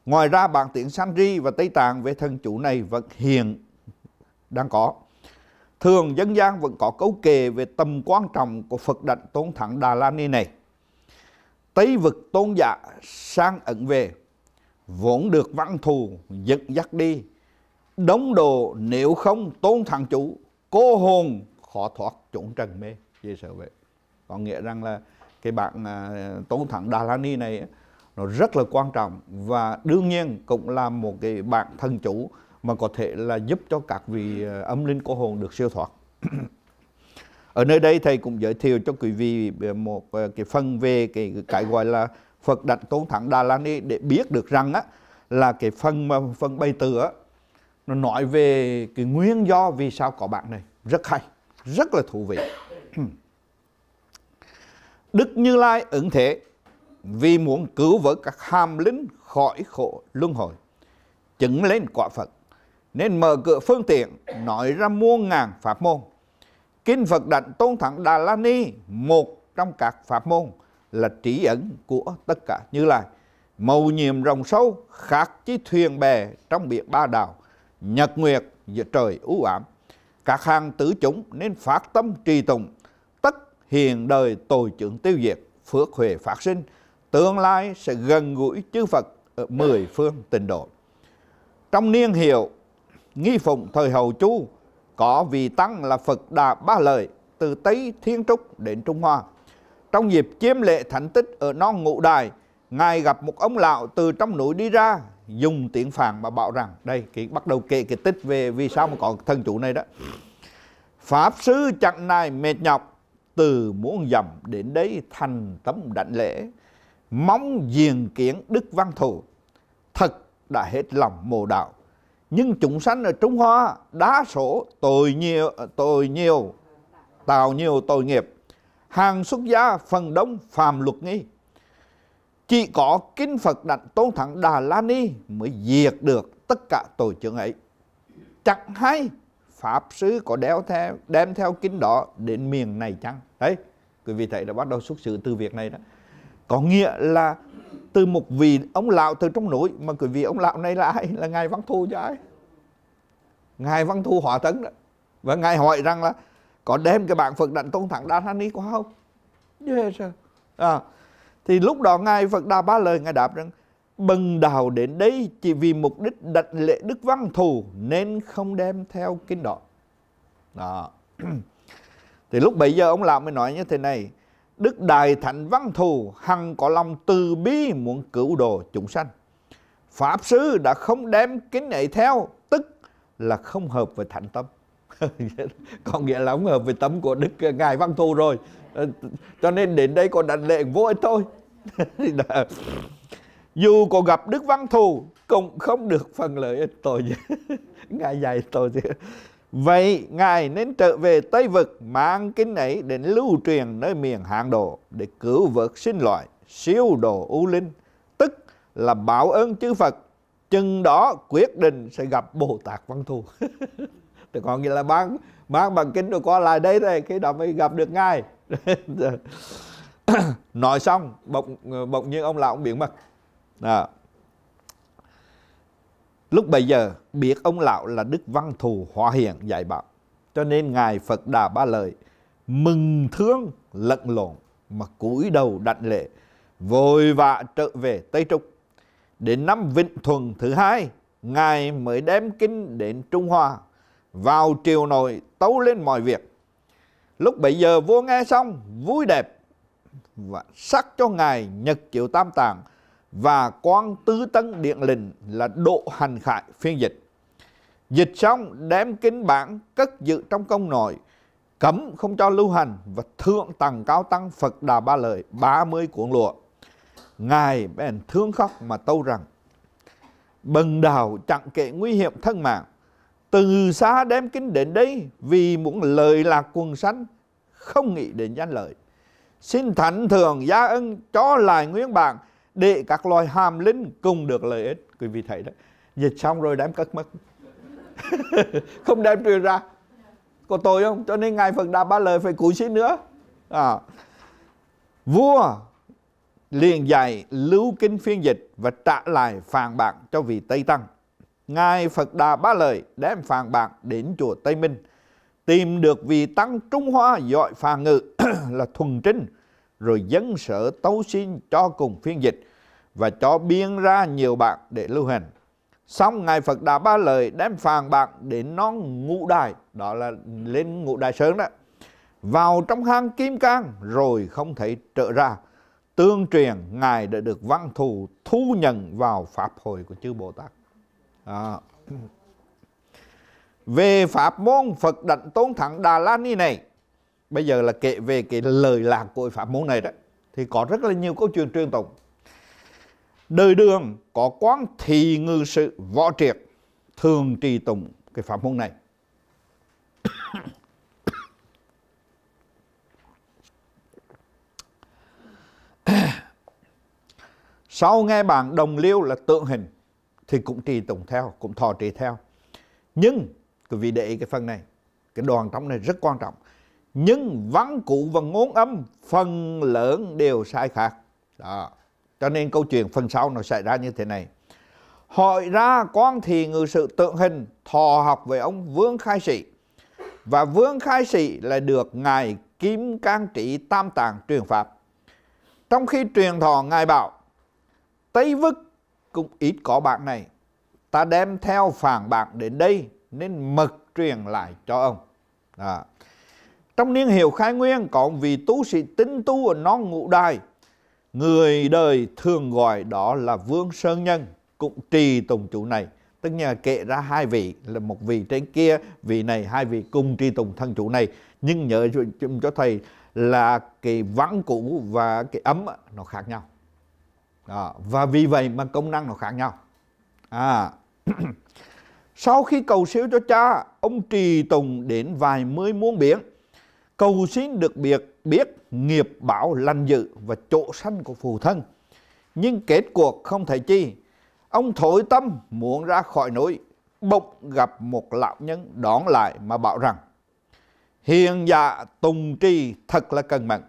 Ngoài ra bản tiếng Sanskrit và Tây Tạng về thần chủ này vẫn hiện đang có. Thường dân gian vẫn có câu kể về tầm quan trọng của Phật Đảnh Tôn Thắng Đà La Ni này. Tây vực tôn giả sang ẩn về, vốn được văn thù dẫn dắt đi, đống đồ nếu không tôn thắng chủ, cô hồn khó thoát chốn trần mê. Dễ sợ vậy. Có nghĩa rằng là cái bạn Tôn Thắng Đà La Ni này nó rất là quan trọng, và đương nhiên cũng là một cái bạn thân chủ mà có thể là giúp cho các vị âm linh cô hồn được siêu thoát. Ở nơi đây thầy cũng giới thiệu cho quý vị một cái phần về cái gọi là Phật Đảnh Tôn Thắng Đà La Ni, để biết được rằng á, là cái phần mà phần bày từ á, nó nói về cái nguyên do vì sao có bạn này rất hay, rất là thú vị. Đức Như Lai ứng thế vì muốn cứu vớt các hàm linh khỏi khổ luân hồi, chứng lên quả Phật, nên mở cửa phương tiện nói ra muôn ngàn pháp môn. Kinh Phật Đảnh Tôn Thắng Đà La Ni, một trong các pháp môn là trí ẩn của tất cả Như Lai, mầu nhiệm rồng sâu, khác chí thuyền bè trong biển ba đảo, nhật nguyệt giữa trời u ám. Các hàng tứ chúng nên phát tâm trì tụng, tất hiền đời tội chướng tiêu diệt, phước huệ phát sinh, tương lai sẽ gần gũi chư Phật ở 10 phương tịnh độ. Trong niên hiệu nghi phụng thời Hậu Chu, có vị tăng là Phật Đà Ba Lợi từ Tây Thiên Trúc đến Trung Hoa. Trong dịp chiêm lễ thánh tích ở non Ngũ Đài, ngài gặp một ông lão từ trong núi đi ra, dùng tiếng Phạn mà bảo rằng, đây bắt đầu kể cái tích về vì sao mà có thân chủ này đó. Pháp sư chẳng nài mệt nhọc, từ muôn dặm đến đấy thành tấm đảnh lễ, mong diện kiến đức văn thù, thật đã hết lòng mộ đạo. Nhưng chúng sanh ở Trung Hoa đa số tạo nhiều tội nghiệp, hàng xuất gia phần đông phàm luật nghi. Chỉ có kinh Phật Đảnh Tôn Thắng Đà La Ni mới diệt được tất cả tội chướng ấy. Chẳng hay pháp sư có đem theo kinh đó đến miền này chăng? Đấy, quý vị thấy đã bắt đầu xuất xứ từ việc này đó. Có nghĩa là từ một vị ông lão từ trong núi, mà quý vị ông lão này là ai? Là ngài Văn Thù chứ ai? Ngài Văn Thù Hỏa Tấn đó. Và ngài hỏi rằng là có đem cái bản Phật Đảnh Tôn Thắng Đà La Ni có không? Yes sir. Thì lúc đó ngài Phật Đà Ba Lời ngài đáp rằng, bần đạo đến đây chỉ vì mục đích đảnh lễ đức Văn Thù nên không đem theo kinh đó. Đó. Thì lúc bấy giờ ông lão mới nói như thế này: Đức Đại Thánh Văn Thù hằng có lòng từ bi muốn cứu độ chúng sanh. Pháp sư đã không đem kính ấy theo, tức là không hợp với thánh tâm. Có nghĩa là không hợp với tâm của Đức ngài Văn Thù rồi, cho nên đến đây còn đặt lệ vô ích thôi. Dù có gặp Đức Văn Thù cũng không được phần lợi ích tôi. Ngài dạy tôi chứ. Vậy ngài nên trở về Tây Vực, mang kinh ấy đến lưu truyền nơi miền Hạng Độ, để cứu vớt sinh loại, siêu độ u linh, tức là báo ơn chư Phật. Chừng đó quyết định sẽ gặp Bồ Tát Văn Thù. Thì còn nghĩa là mang bằng kinh rồi qua lại đây thôi, khi đó mới gặp được ngài. Nói xong bỗng nhiên ông lão cũng biến mất. Đó. Lúc bây giờ biết ông lão là Đức Văn Thù Hóa Hiện dạy bảo, cho nên ngài Phật Đà Ba Lợi mừng thương lẫn lộn mà cúi đầu đảnh lễ, vội vã trở về Tây Trúc. Đến năm Vĩnh Thuận thứ hai, ngài mới đem kinh đến Trung Hoa, vào triều nội tấu lên mọi việc. Lúc bấy giờ vua nghe xong vui đẹp và sắc cho ngài Nhật Chiếu Tam Tạng và quan Tứ Tấn Điện Lình là Độ Hành Khải phiên dịch. Dịch xong đem kinh bản cất giữ trong công nội, cấm không cho lưu hành, và thượng tặng cao tăng Phật Đà Ba Lợi 30 cuộn lụa. Ngài bèn thương khóc mà tâu rằng: Bần đạo chẳng kể nguy hiểm thân mạng, từ xa đem kinh đến đây vì muốn lợi lạc quần sanh, không nghĩ đến danh lợi. Xin thánh thượng gia ân cho lại nguyên bản, để các loài hàm linh cùng được lợi ích. Quý vị thấy đấy, dịch xong rồi đem cất mất. Không đem truyền ra. Có tội không? Cho nên ngài Phật Đà Ba Lợi phải cúi xin nữa. Vua liền dạy lưu kinh phiên dịch và trả lại phàn bạc cho vị Tây Tăng. Ngài Phật Đà Ba Lợi đem phàn bạc đến chùa Tây Minh, tìm được vị tăng Trung Hoa giỏi phàn ngự là Thuần Trinh, rồi dân sở tấu xin cho cùng phiên dịch và cho biên ra nhiều bản để lưu hành. Xong ngài Phật Đà Ba Lợi đem phàn bạc đến non Ngũ Đài, đó là lên Ngũ Đài Sơn đó, vào trong hang Kim Cang rồi không thấy trở ra. Tương truyền ngài đã được Văn Thù thu nhận vào pháp hội của chư Bồ Tát. về pháp môn Phật Đảnh Tôn Thắng Đà La Ni này. Bây giờ là kể về cái lời lạc của pháp môn này đó, thì có rất là nhiều câu chuyện truyền tụng. Đời Đường có Quán Thị Ngư Sự Võ Triệt thường trì tụng cái pháp môn này. Sau nghe bạn đồng liêu là Tượng Hình thì cũng trì tụng theo, cũng thọ trì theo. Nhưng quý vị để ý cái phần này, cái đoạn trong này rất quan trọng. Nhưng văn cụ và ngôn âm phần lớn đều sai khác. Đó. Cho nên câu chuyện phần sau nó xảy ra như thế này. Hỏi ra Quán Thị Ngự Sự Tượng Hình thọ học với ông Vương Khai Sĩ, và Vương Khai Sĩ là được ngài Kim Cang Trí Tam Tạng truyền pháp. Trong khi truyền thọ, ngài bảo: Tây Vực cũng ít có bạn này, ta đem theo phản bạn đến đây nên mật truyền lại cho ông. Đó. Trong niên hiệu Khai Nguyên có một vị tu sĩ tinh tu ở non Ngũ Đài, người đời thường gọi đó là Vương Sơn Nhân, cũng trì tùng chủ này. Tức là kể ra hai vị, là một vị trên kia, vị này, hai vị cùng trì tùng thân chủ này. Nhưng nhớ cho thầy là cái vãng cũ và cái ấm nó khác nhau. Đó. Và vì vậy mà công năng nó khác nhau. Sau khi cầu siêu cho cha, ông trì tùng đến vài mươi muôn biển, cầu xin được biết nghiệp báo lành dự và chỗ sanh của phù thân. Nhưng kết cuộc không thể chi, ông thổi tâm muốn ra khỏi núi, bỗng gặp một lão nhân đón lại mà bảo rằng: Hiền giả tùng trì thật là cần mẫn,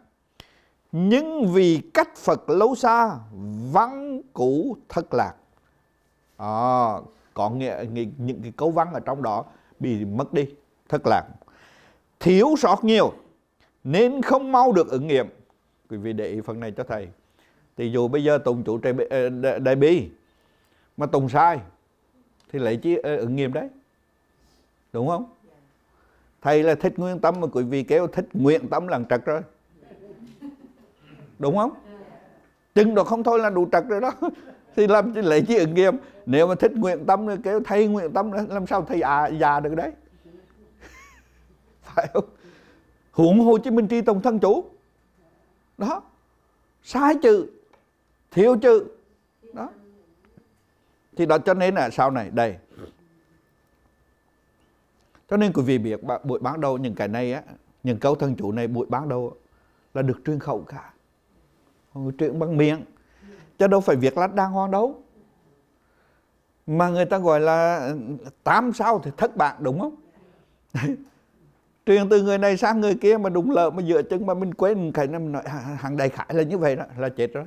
nhưng vì cách Phật lâu xa, văn cũ thất lạc. Có nghĩa những cái câu văn ở trong đó bị mất đi, thất lạc, thiếu sót nhiều nên không mau được ứng nghiệm. Quý vị để ý phần này cho thầy. Thì dù bây giờ tùng chủ đại bi mà tùng sai thì lại chỉ ứng nghiệm đấy, đúng không? Thầy là Thích Nguyên Tâm mà quý vị kéo Thích Nguyện Tâm là trật rồi, đúng không? Chừng đó không thôi là đủ trật rồi đó. Thì làm lại chỉ ứng nghiệm. Nếu mà Thích Nguyện Tâm thì kéo thầy Nguyện Tâm làm sao thầy già được đấy. Phải không? Huống Hồ Chí Minh trì tùng thân chủ đó, sai chữ, thiếu chữ đó. Thì đó cho nên là sau này đây, cho nên quý vị biết buổi ban đầu những cái này á, những câu thân chủ này buổi ban đầu là được truyền khẩu cả, truyền bằng miệng, chứ đâu phải việc lát đang hoang đâu. Mà người ta gọi là 8 sao thì thất bại, đúng không? Truyền từ người này sang người kia mà đúng lợ, mà dựa chân mà mình quên cái năm nói hàng đại khải là như vậy đó, là chết rồi.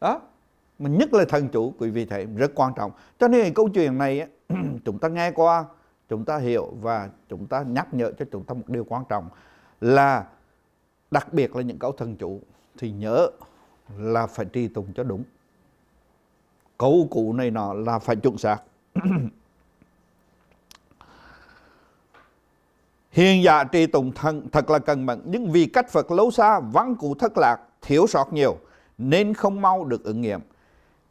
Đó. Mà nhất là thần chủ, quý vị thấy rất quan trọng. Cho nên câu chuyện này chúng ta nghe qua, chúng ta hiểu và chúng ta nhắc nhở cho chúng ta một điều quan trọng là đặc biệt là những câu thần chủ thì nhớ là phải trì tùng cho đúng. Câu cụ này nọ là phải chuẩn xác. Hiền giả trì tùng thân thật là cần mẫn, nhưng vì cách Phật lâu xa, văn cụ thất lạc, thiếu sót nhiều nên không mau được ứng nghiệm.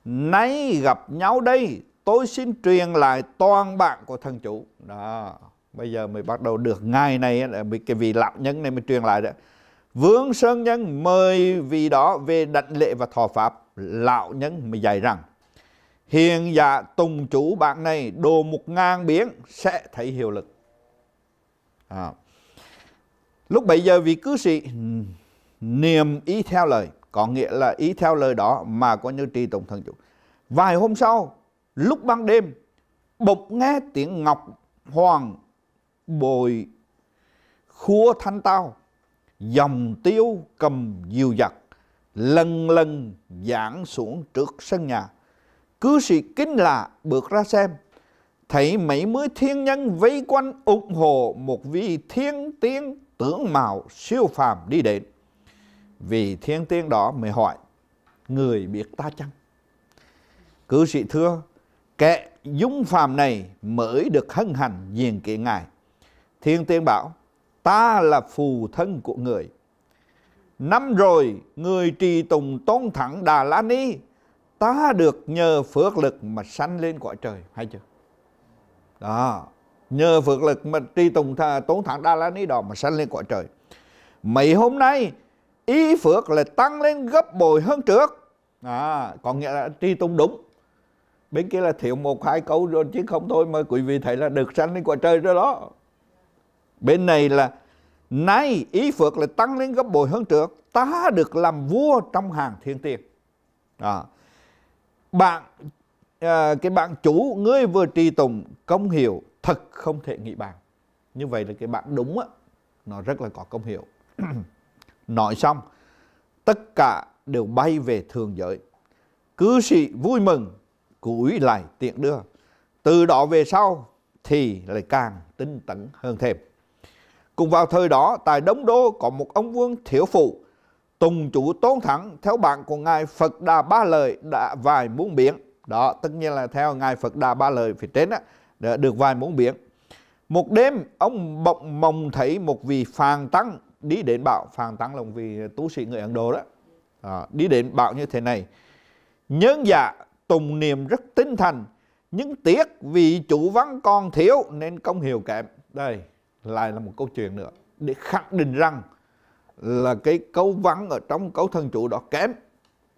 Nay gặp nhau đây, tôi xin truyền lại toàn bạn của thân chủ. Đó, bây giờ mới bắt đầu được ngài này, cái vị lão nhân này mới truyền lại đó. Vương Sơn Nhân mời vị đó về đảnh lễ và thọ pháp. Lão nhân mới dạy rằng: Hiền giả tùng chủ bạn này đồ 1000 biến sẽ thấy hiệu lực. Lúc bấy giờ vị cư sĩ niệm ý theo lời, có nghĩa là ý theo lời đó mà coi như trì tụng thần chủ. Vài hôm sau, lúc ban đêm, bỗng nghe tiếng ngọc hoàng bồi khua thanh tao, dòng tiêu cầm diều giặc lần lần giáng xuống trước sân nhà. Cư sĩ kinh lạ bước ra xem, thấy mấy mươi thiên nhân vây quanh ủng hộ một vị thiên tiên tướng mạo siêu phàm đi đến. Vị thiên tiên đó mới hỏi: Người biết ta chăng? Cư sĩ thưa: Kẻ dung phàm này mới được hân hạnh diện kiến ngài. Thiên tiên bảo: Ta là phù thân của người. Năm rồi người trì tùng Tôn Thắng Đà La Ni, ta được nhờ phước lực mà sanh lên cõi trời. Hay chưa? Đó, nhờ phước lực mà Tri Tùng Tốn Thắng Đa La Ni đó mà sanh lên cõi trời. Mấy hôm nay ý phước là tăng lên gấp bội hơn trước à, có nghĩa là Tri Tùng đúng. Bên kia là thiếu một hai câu rồi chứ không thôi mà quý vị thấy là được sanh lên cõi trời rồi đó. Bên này là nay ý phước là tăng lên gấp bội hơn trước, ta được làm vua trong hàng thiên tiên à. Bạn cái bạn chủ ngươi vừa trì tùng công hiệu thật không thể nghĩ bàn. Như vậy là cái bạn đúng á, nó rất là có công hiệu. Nói xong tất cả đều bay về thường giới. Cư sĩ vui mừng cúi lại tiện đưa. Từ đó về sau thì lại càng tinh tấn hơn thêm. Cùng vào thời đó tại Đống Đô có một ông vương thiếu phụ, Tùng chủ Tôn Thắng theo bạn của ngài Phật Đà Ba Lợi đã vài muôn biển. Đó, tất nhiên là theo ngài Phật Đà Ba Lợi phía trên đó, được vài muôn biển. Một đêm ông bỗng mộng thấy một vị phàn tăng đi đến bảo. Phàn tăng là một vị tu sĩ người Ấn Độ đó à, đi đến bảo như thế này: nhân dạ Tùng niệm rất tinh thành, nhưng tiếc vì chủ văn còn thiếu nên công hiệu kém. Đây lại là một câu chuyện nữa để khẳng định rằng là cái câu văn ở trong câu thần chủ đó kém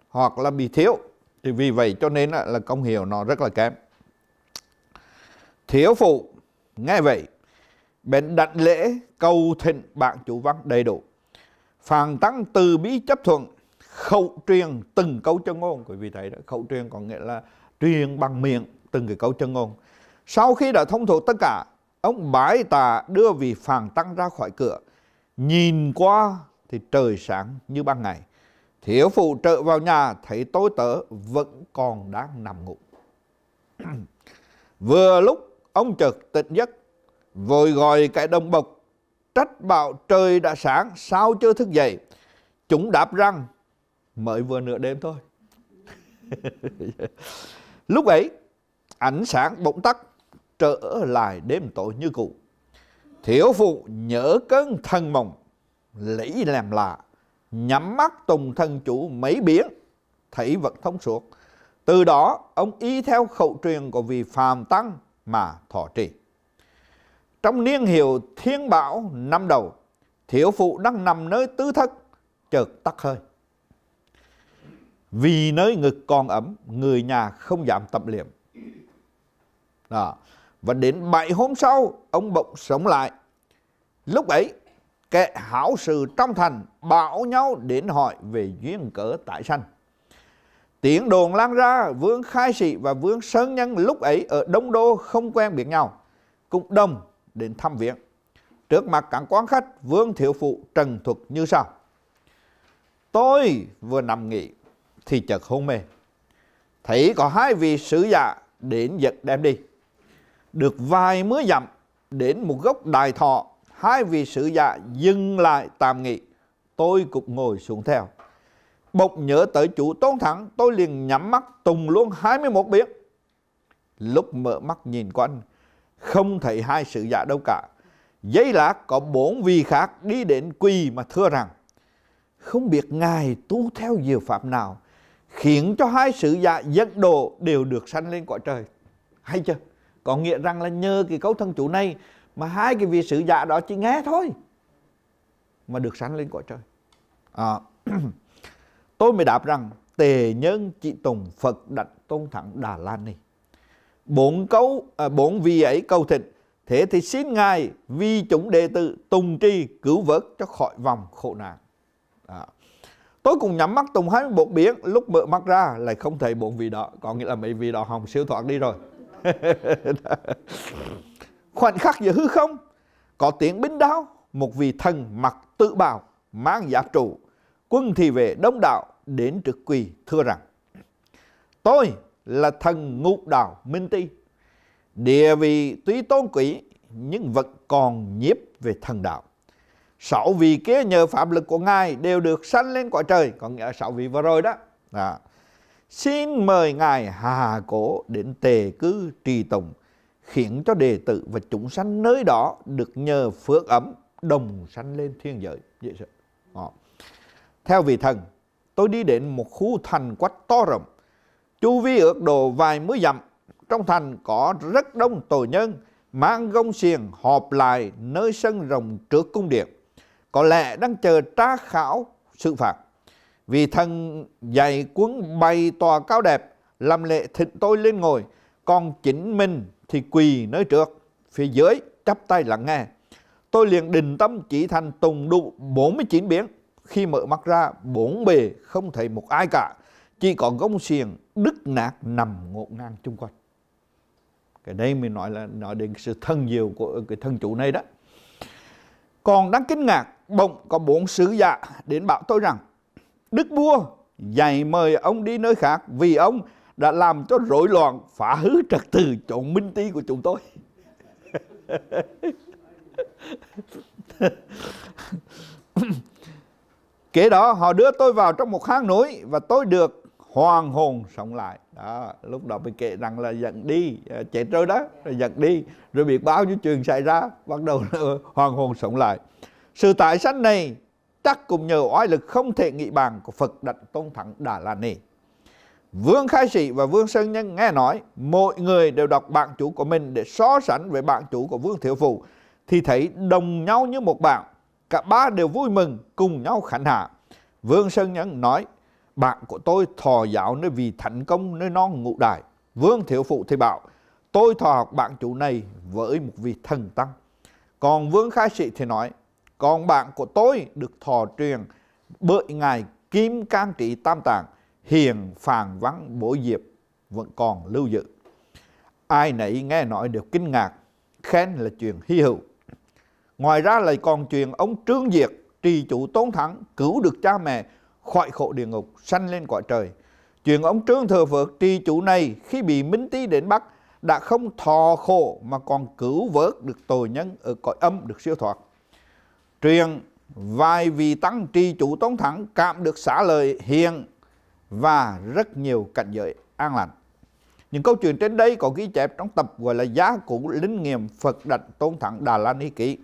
hoặc là bị thiếu, thì vì vậy cho nên là công hiệu nó rất là kém. Thiếu phụ nghe vậy bèn đặt lễ cầu thịnh bạn chủ văn đầy đủ. Phàn tăng từ bí chấp thuận, khẩu truyền từng câu chân ngôn. Quý vị thấy đó, khẩu truyền có nghĩa là truyền bằng miệng từng cái câu chân ngôn. Sau khi đã thông thuộc tất cả, ông bái tạ đưa vị phàn tăng ra khỏi cửa. Nhìn qua thì trời sáng như ban ngày. Thiếu phụ trở vào nhà thấy tối tớ vẫn còn đang nằm ngủ. Vừa lúc ông chợt tỉnh giấc, vội gọi cái đồng bộc trách bảo trời đã sáng sao chưa thức dậy. Chúng đáp rằng mới vừa nửa đêm thôi. Lúc ấy ánh sáng bỗng tắt, trở lại đêm tối như cũ. Thiếu phụ nhớ cơn thần mộng, lấy làm lạ, nhắm mắt tùng thần chủ mấy biển, thấy vẫn thông suốt. Từ đó ông y theo khẩu truyền của vị phàm tăng mà thọ trì. Trong niên hiệu thiên bảo năm đầu, thiếu phụ đang nằm nơi tứ thất, chợt tắt hơi. Vì nơi ngực còn ấm, người nhà không dám tập liệm. Đó. Và đến 7 hôm sau ông bỗng sống lại. Lúc ấy kẻ hảo sự trong thành bảo nhau đến hỏi về duyên cớ tại sanh. Tiếng đồn lan ra vương Khai Sĩ và vương Sơn Nhân lúc ấy ở Đông Đô không quen biết nhau, cũng đông đến thăm viếng. Trước mặt các quan khách, vương thiếu phụ trần thuật như sau: tôi vừa nằm nghỉ thì chợt hôn mê, thấy có hai vị sứ giả đến giật đem đi. Được vài mươi dặm, đến một gốc đại thọ, hai vị sứ giả dừng lại tạm nghỉ, tôi cũng ngồi xuống theo. Bỗng nhớ tới chủ Tôn Thắng, tôi liền nhắm mắt tùng luôn 21 biến. Lúc mở mắt nhìn quanh, không thấy hai sứ giả đâu cả. Giây lát có 4 vị khác đi đến quỳ mà thưa rằng: không biết ngài tu theo diệu pháp nào khiến cho hai sứ giả dẫn độ đều được sanh lên cõi trời. Hay chưa? Có nghĩa rằng là nhờ cái câu thần chú này mà hai cái vị sứ giả đó chỉ nghe thôi mà được sanh lên cõi trời à. Tôi mới đáp rằng tề nhân chỉ tùng Phật đặt Tôn Thắng Đà La Ni. 4 vị ấy cầu thịnh, thế thì xin ngài vì chúng đệ tử tùng trì cứu vớt cho khỏi vòng khổ nạn à. Tôi cùng nhắm mắt tùng 21 biến, lúc mở mắt ra lại không thấy 4 vị đó. Có nghĩa là mấy vị đó hồng siêu thoát đi rồi. Khoảnh khắc giữa hư không có tiếng binh đao, một vị thần mặc tự bào mang giáp trụ, quân thì về đông đạo đến trực quỳ thưa rằng: tôi là thần Ngục Đạo Minh Ti, địa vị tuy tôn quý nhưng vẫn còn nhiếp về thần đạo. 6 vị kia nhờ pháp lực của ngài đều được sanh lên cõi trời, có nghĩa là 6 vị vừa rồi đó à. Xin mời ngài hà cổ đến tề cư trì tùng, khiến cho đệ tử và chúng sanh nơi đó được nhờ phước ấm đồng sanh lên thiên giới. Theo vị thần, tôi đi đến một khu thành quách to rộng, chu vi ước độ vài mươi dặm. Trong thành có rất đông tội nhân mang gông xiềng họp lại nơi sân rồng trước cung điện, có lẽ đang chờ tra khảo sự phạt. Vì thần dạy cuốn bày tòa cao đẹp, làm lệ thịnh tôi lên ngồi, còn chính mình thì quỳ nơi trước, phía dưới chắp tay lắng nghe. Tôi liền định tâm chỉ thành tùng đủ 49 biến. Khi mở mắt ra, bốn bề không thấy một ai cả, chỉ có gông xiềng đứt nát nằm ngổn ngang chung quanh. Cái đây mình nói đến sự thần diệu của cái thần chủ này đó. Còn đáng kinh ngạc, bỗng có bốn sứ giả đến bảo tôi rằng: Đức vua dạy mời ông đi nơi khác, vì ông đã làm cho rối loạn, phá hư trật tự chỗ Minh Ti của chúng tôi. Kế đó họ đưa tôi vào trong một hang núi và tôi được hoàn hồn sống lại. Đó, lúc đó mình kể rằng là giận đi, chết rồi đó, rồi giận đi, rồi biết bao nhiêu chuyện xảy ra, bắt đầu hoàn hồn sống lại. Sự tái sanh này chắc cũng nhờ oai lực không thể nghị bàn của Phật Đảnh Tôn Thắng Đà La Ni. Vương Khai Sĩ và Vương Sơn Nhân nghe nói mọi người đều đọc bạn chú của mình để so sánh với bạn chú của Vương Thiệu Phụ, thì thấy đồng nhau như một bạn. Cả ba đều vui mừng cùng nhau khánh hạ. Vương Sơn Nhân nói: Bạn của tôi thọ giáo nơi vì thánh công nơi non ngũ đài. Vương Thiệu Phụ thì bảo: Tôi thọ học bạn chủ này với một vị thần tăng. Còn Vương Khai Sĩ thì nói: Còn bạn của tôi được thọ truyền bởi ngài Kim Cang Trí Tam Tạng, hiền phàn vắng bổ diệp vẫn còn lưu giữ. Ai nãy nghe nói đều kinh ngạc, khen là chuyện hy hữu. Ngoài ra lại còn chuyện ông Trương Diệt trì chủ Tôn Thắng cứu được cha mẹ khỏi khổ địa ngục, sanh lên cõi trời. Chuyện ông Trương Thừa Phước trì chủ này khi bị Minh Ti đến bắt đã không thọ khổ mà còn cứu vớt được tội nhân ở cõi âm được siêu thoát. Truyền vài vị tăng trì chủ Tôn Thắng cảm được xả lời hiền và rất nhiều cảnh giới an lành. Những câu chuyện trên đây có ghi chép trong tập gọi là Giá Cũ Linh Nghiệm Phật Đảnh Tôn Thắng Đà La Ni Ký.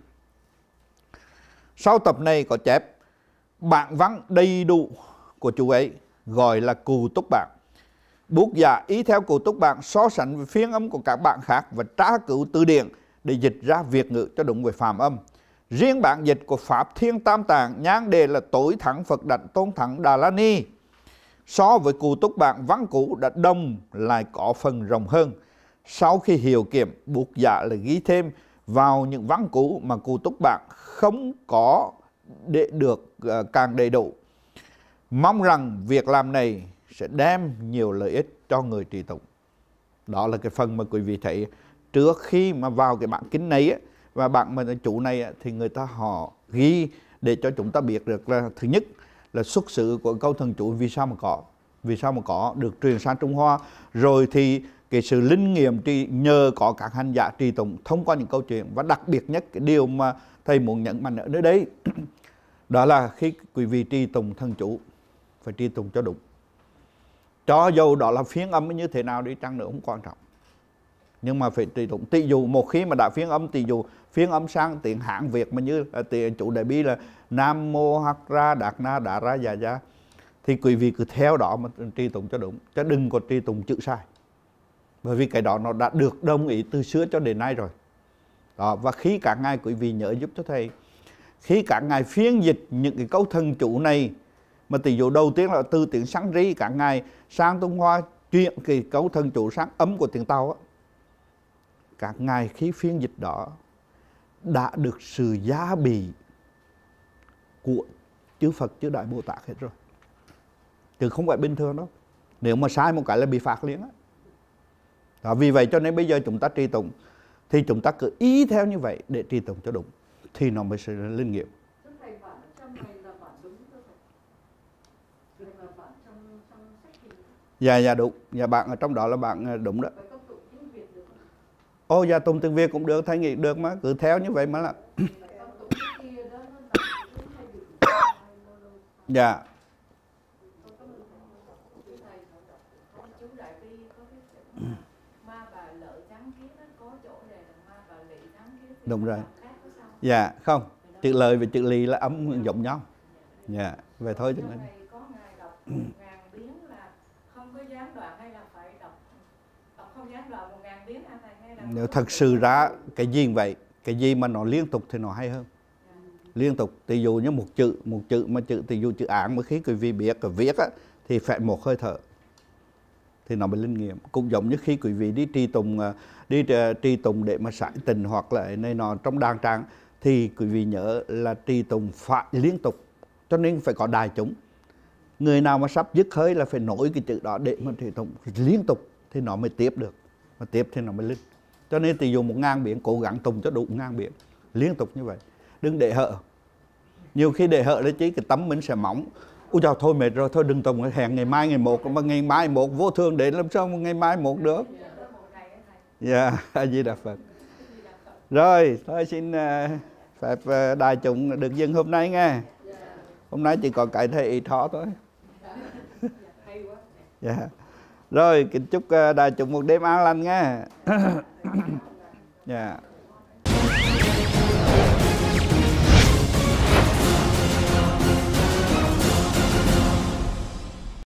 Sau tập này có chép bản văn đầy đủ của chú ấy, gọi là Cù Túc Bản. Bút giả ý theo Cù Túc Bản so sánh với phiên âm của các bạn khác và tra cứu từ điển để dịch ra Việt ngữ cho đúng về phàm âm. Riêng bản dịch của Pháp Thiên Tam Tạng nhan đề là Tối Thắng Phật Đảnh Tôn Thắng Đà La Ni so với Cù Túc Bản văn cũ đã đông lại có phần rộng hơn. Sau khi hiểu kiểm, bút giả là ghi thêm vào những văn cũ mà Cù Túc Bản không có để được càng đầy đủ. Mong rằng việc làm này sẽ đem nhiều lợi ích cho người trì tụng. Đó là cái phần mà quý vị thấy trước khi mà vào cái bản kính này ấy, và bản mà chủ này ấy, thì người ta họ ghi để cho chúng ta biết được là thứ nhất là xuất xứ của câu thần chú vì sao mà có được truyền sang Trung Hoa, rồi thì cái sự linh nghiệm nhờ có các hành giả trì tụng thông qua những câu chuyện. Và đặc biệt nhất cái điều mà thầy muốn nhấn mạnh ở nơi đây đó là khi quý vị trì tụng thần chú phải trì tụng cho đúng, cho dù đó là phiên âm như thế nào đi chăng nữa cũng quan trọng, nhưng mà phải trì tụng. Tỷ dụ một khi mà đã phiên âm, tỷ dụ phiên âm sang tiếng Hán Việt mà như tiếng chủ đại bi là Nam Mô Hắc Ra Đạt Na Đà Ra Già Già, thì quý vị cứ theo đó mà trì tụng cho đúng, chứ đừng có trì tụng chữ sai, bởi vì cái đó nó đã được đồng ý từ xưa cho đến nay rồi. Đó, và khi cả ngài, quý vị nhớ giúp cho thầy, khi cả ngài phiên dịch những cái câu thần chú này, mà tỷ dụ đầu tiên là từ tiếng Sanskrit cả ngài sang Trung Hoa chuyện cái câu thần chú sáng ấm của tiếng Tàu á, các ngài khi phiên dịch đó đã được sự giá bị của chư Phật, chư Đại Bồ Tát hết rồi, chứ không phải bình thường đâu. Nếu mà sai một cái là bị phạt liền á. Đó, vì vậy cho nên bây giờ chúng ta trì tụng thì chúng ta cứ ý theo như vậy để trì tụng cho đúng thì nó mới sẽ linh nghiệm. Dạ, dạ đúng. Dạ, bạn ở trong đó là bạn đúng đó. Ô, dạ tụng tiếng Việt cũng được, thầy nghĩ được mà, cứ theo như vậy mà là. Dạ. Đúng rồi. Dạ, không. Chữ lời và chữ lì là âm giống nhau. Dạ, vậy thôi cho nên. Nếu thật sự ra cái gì vậy, cái gì mà nó liên tục thì nó hay hơn. Liên tục, ví dụ như một chữ mà chữ, ví dụ chữ án mà khi quý vị biết cái viết á, thì phải một hơi thở thì nó mới linh nghiệm. Cũng giống như khi quý vị đi tri tùng để mà sải tình hoặc là nơi nọ trong đàn tràng, thì quý vị nhớ là tri tùng phải liên tục, cho nên phải có đại chúng. Người nào mà sắp dứt hơi là phải nổi cái chữ đó để mà tri tùng liên tục thì nó mới tiếp được, mà tiếp thì nó mới linh. Cho nên thì dùng 1000 biển cố gắng tùng cho đủ 1000 biển liên tục như vậy, đừng để hở. Nhiều khi để hở đấy chứ cái tấm mình sẽ mỏng. Ôi trời, thôi mệt rồi, thôi đừng tùng, hẹn ngày mai ngày 1, mà ngày mai 1 vô thường để làm sao ngày mai 1 được. Dạ, A Di Đà Phật. Rồi, thôi xin phép đại chúng được dừng hôm nay nghe. Hôm nay chỉ còn cái thầy ý thó thôi. Dạ. Rồi, kính chúc đại chúng một đêm an lành nghe. Dạ.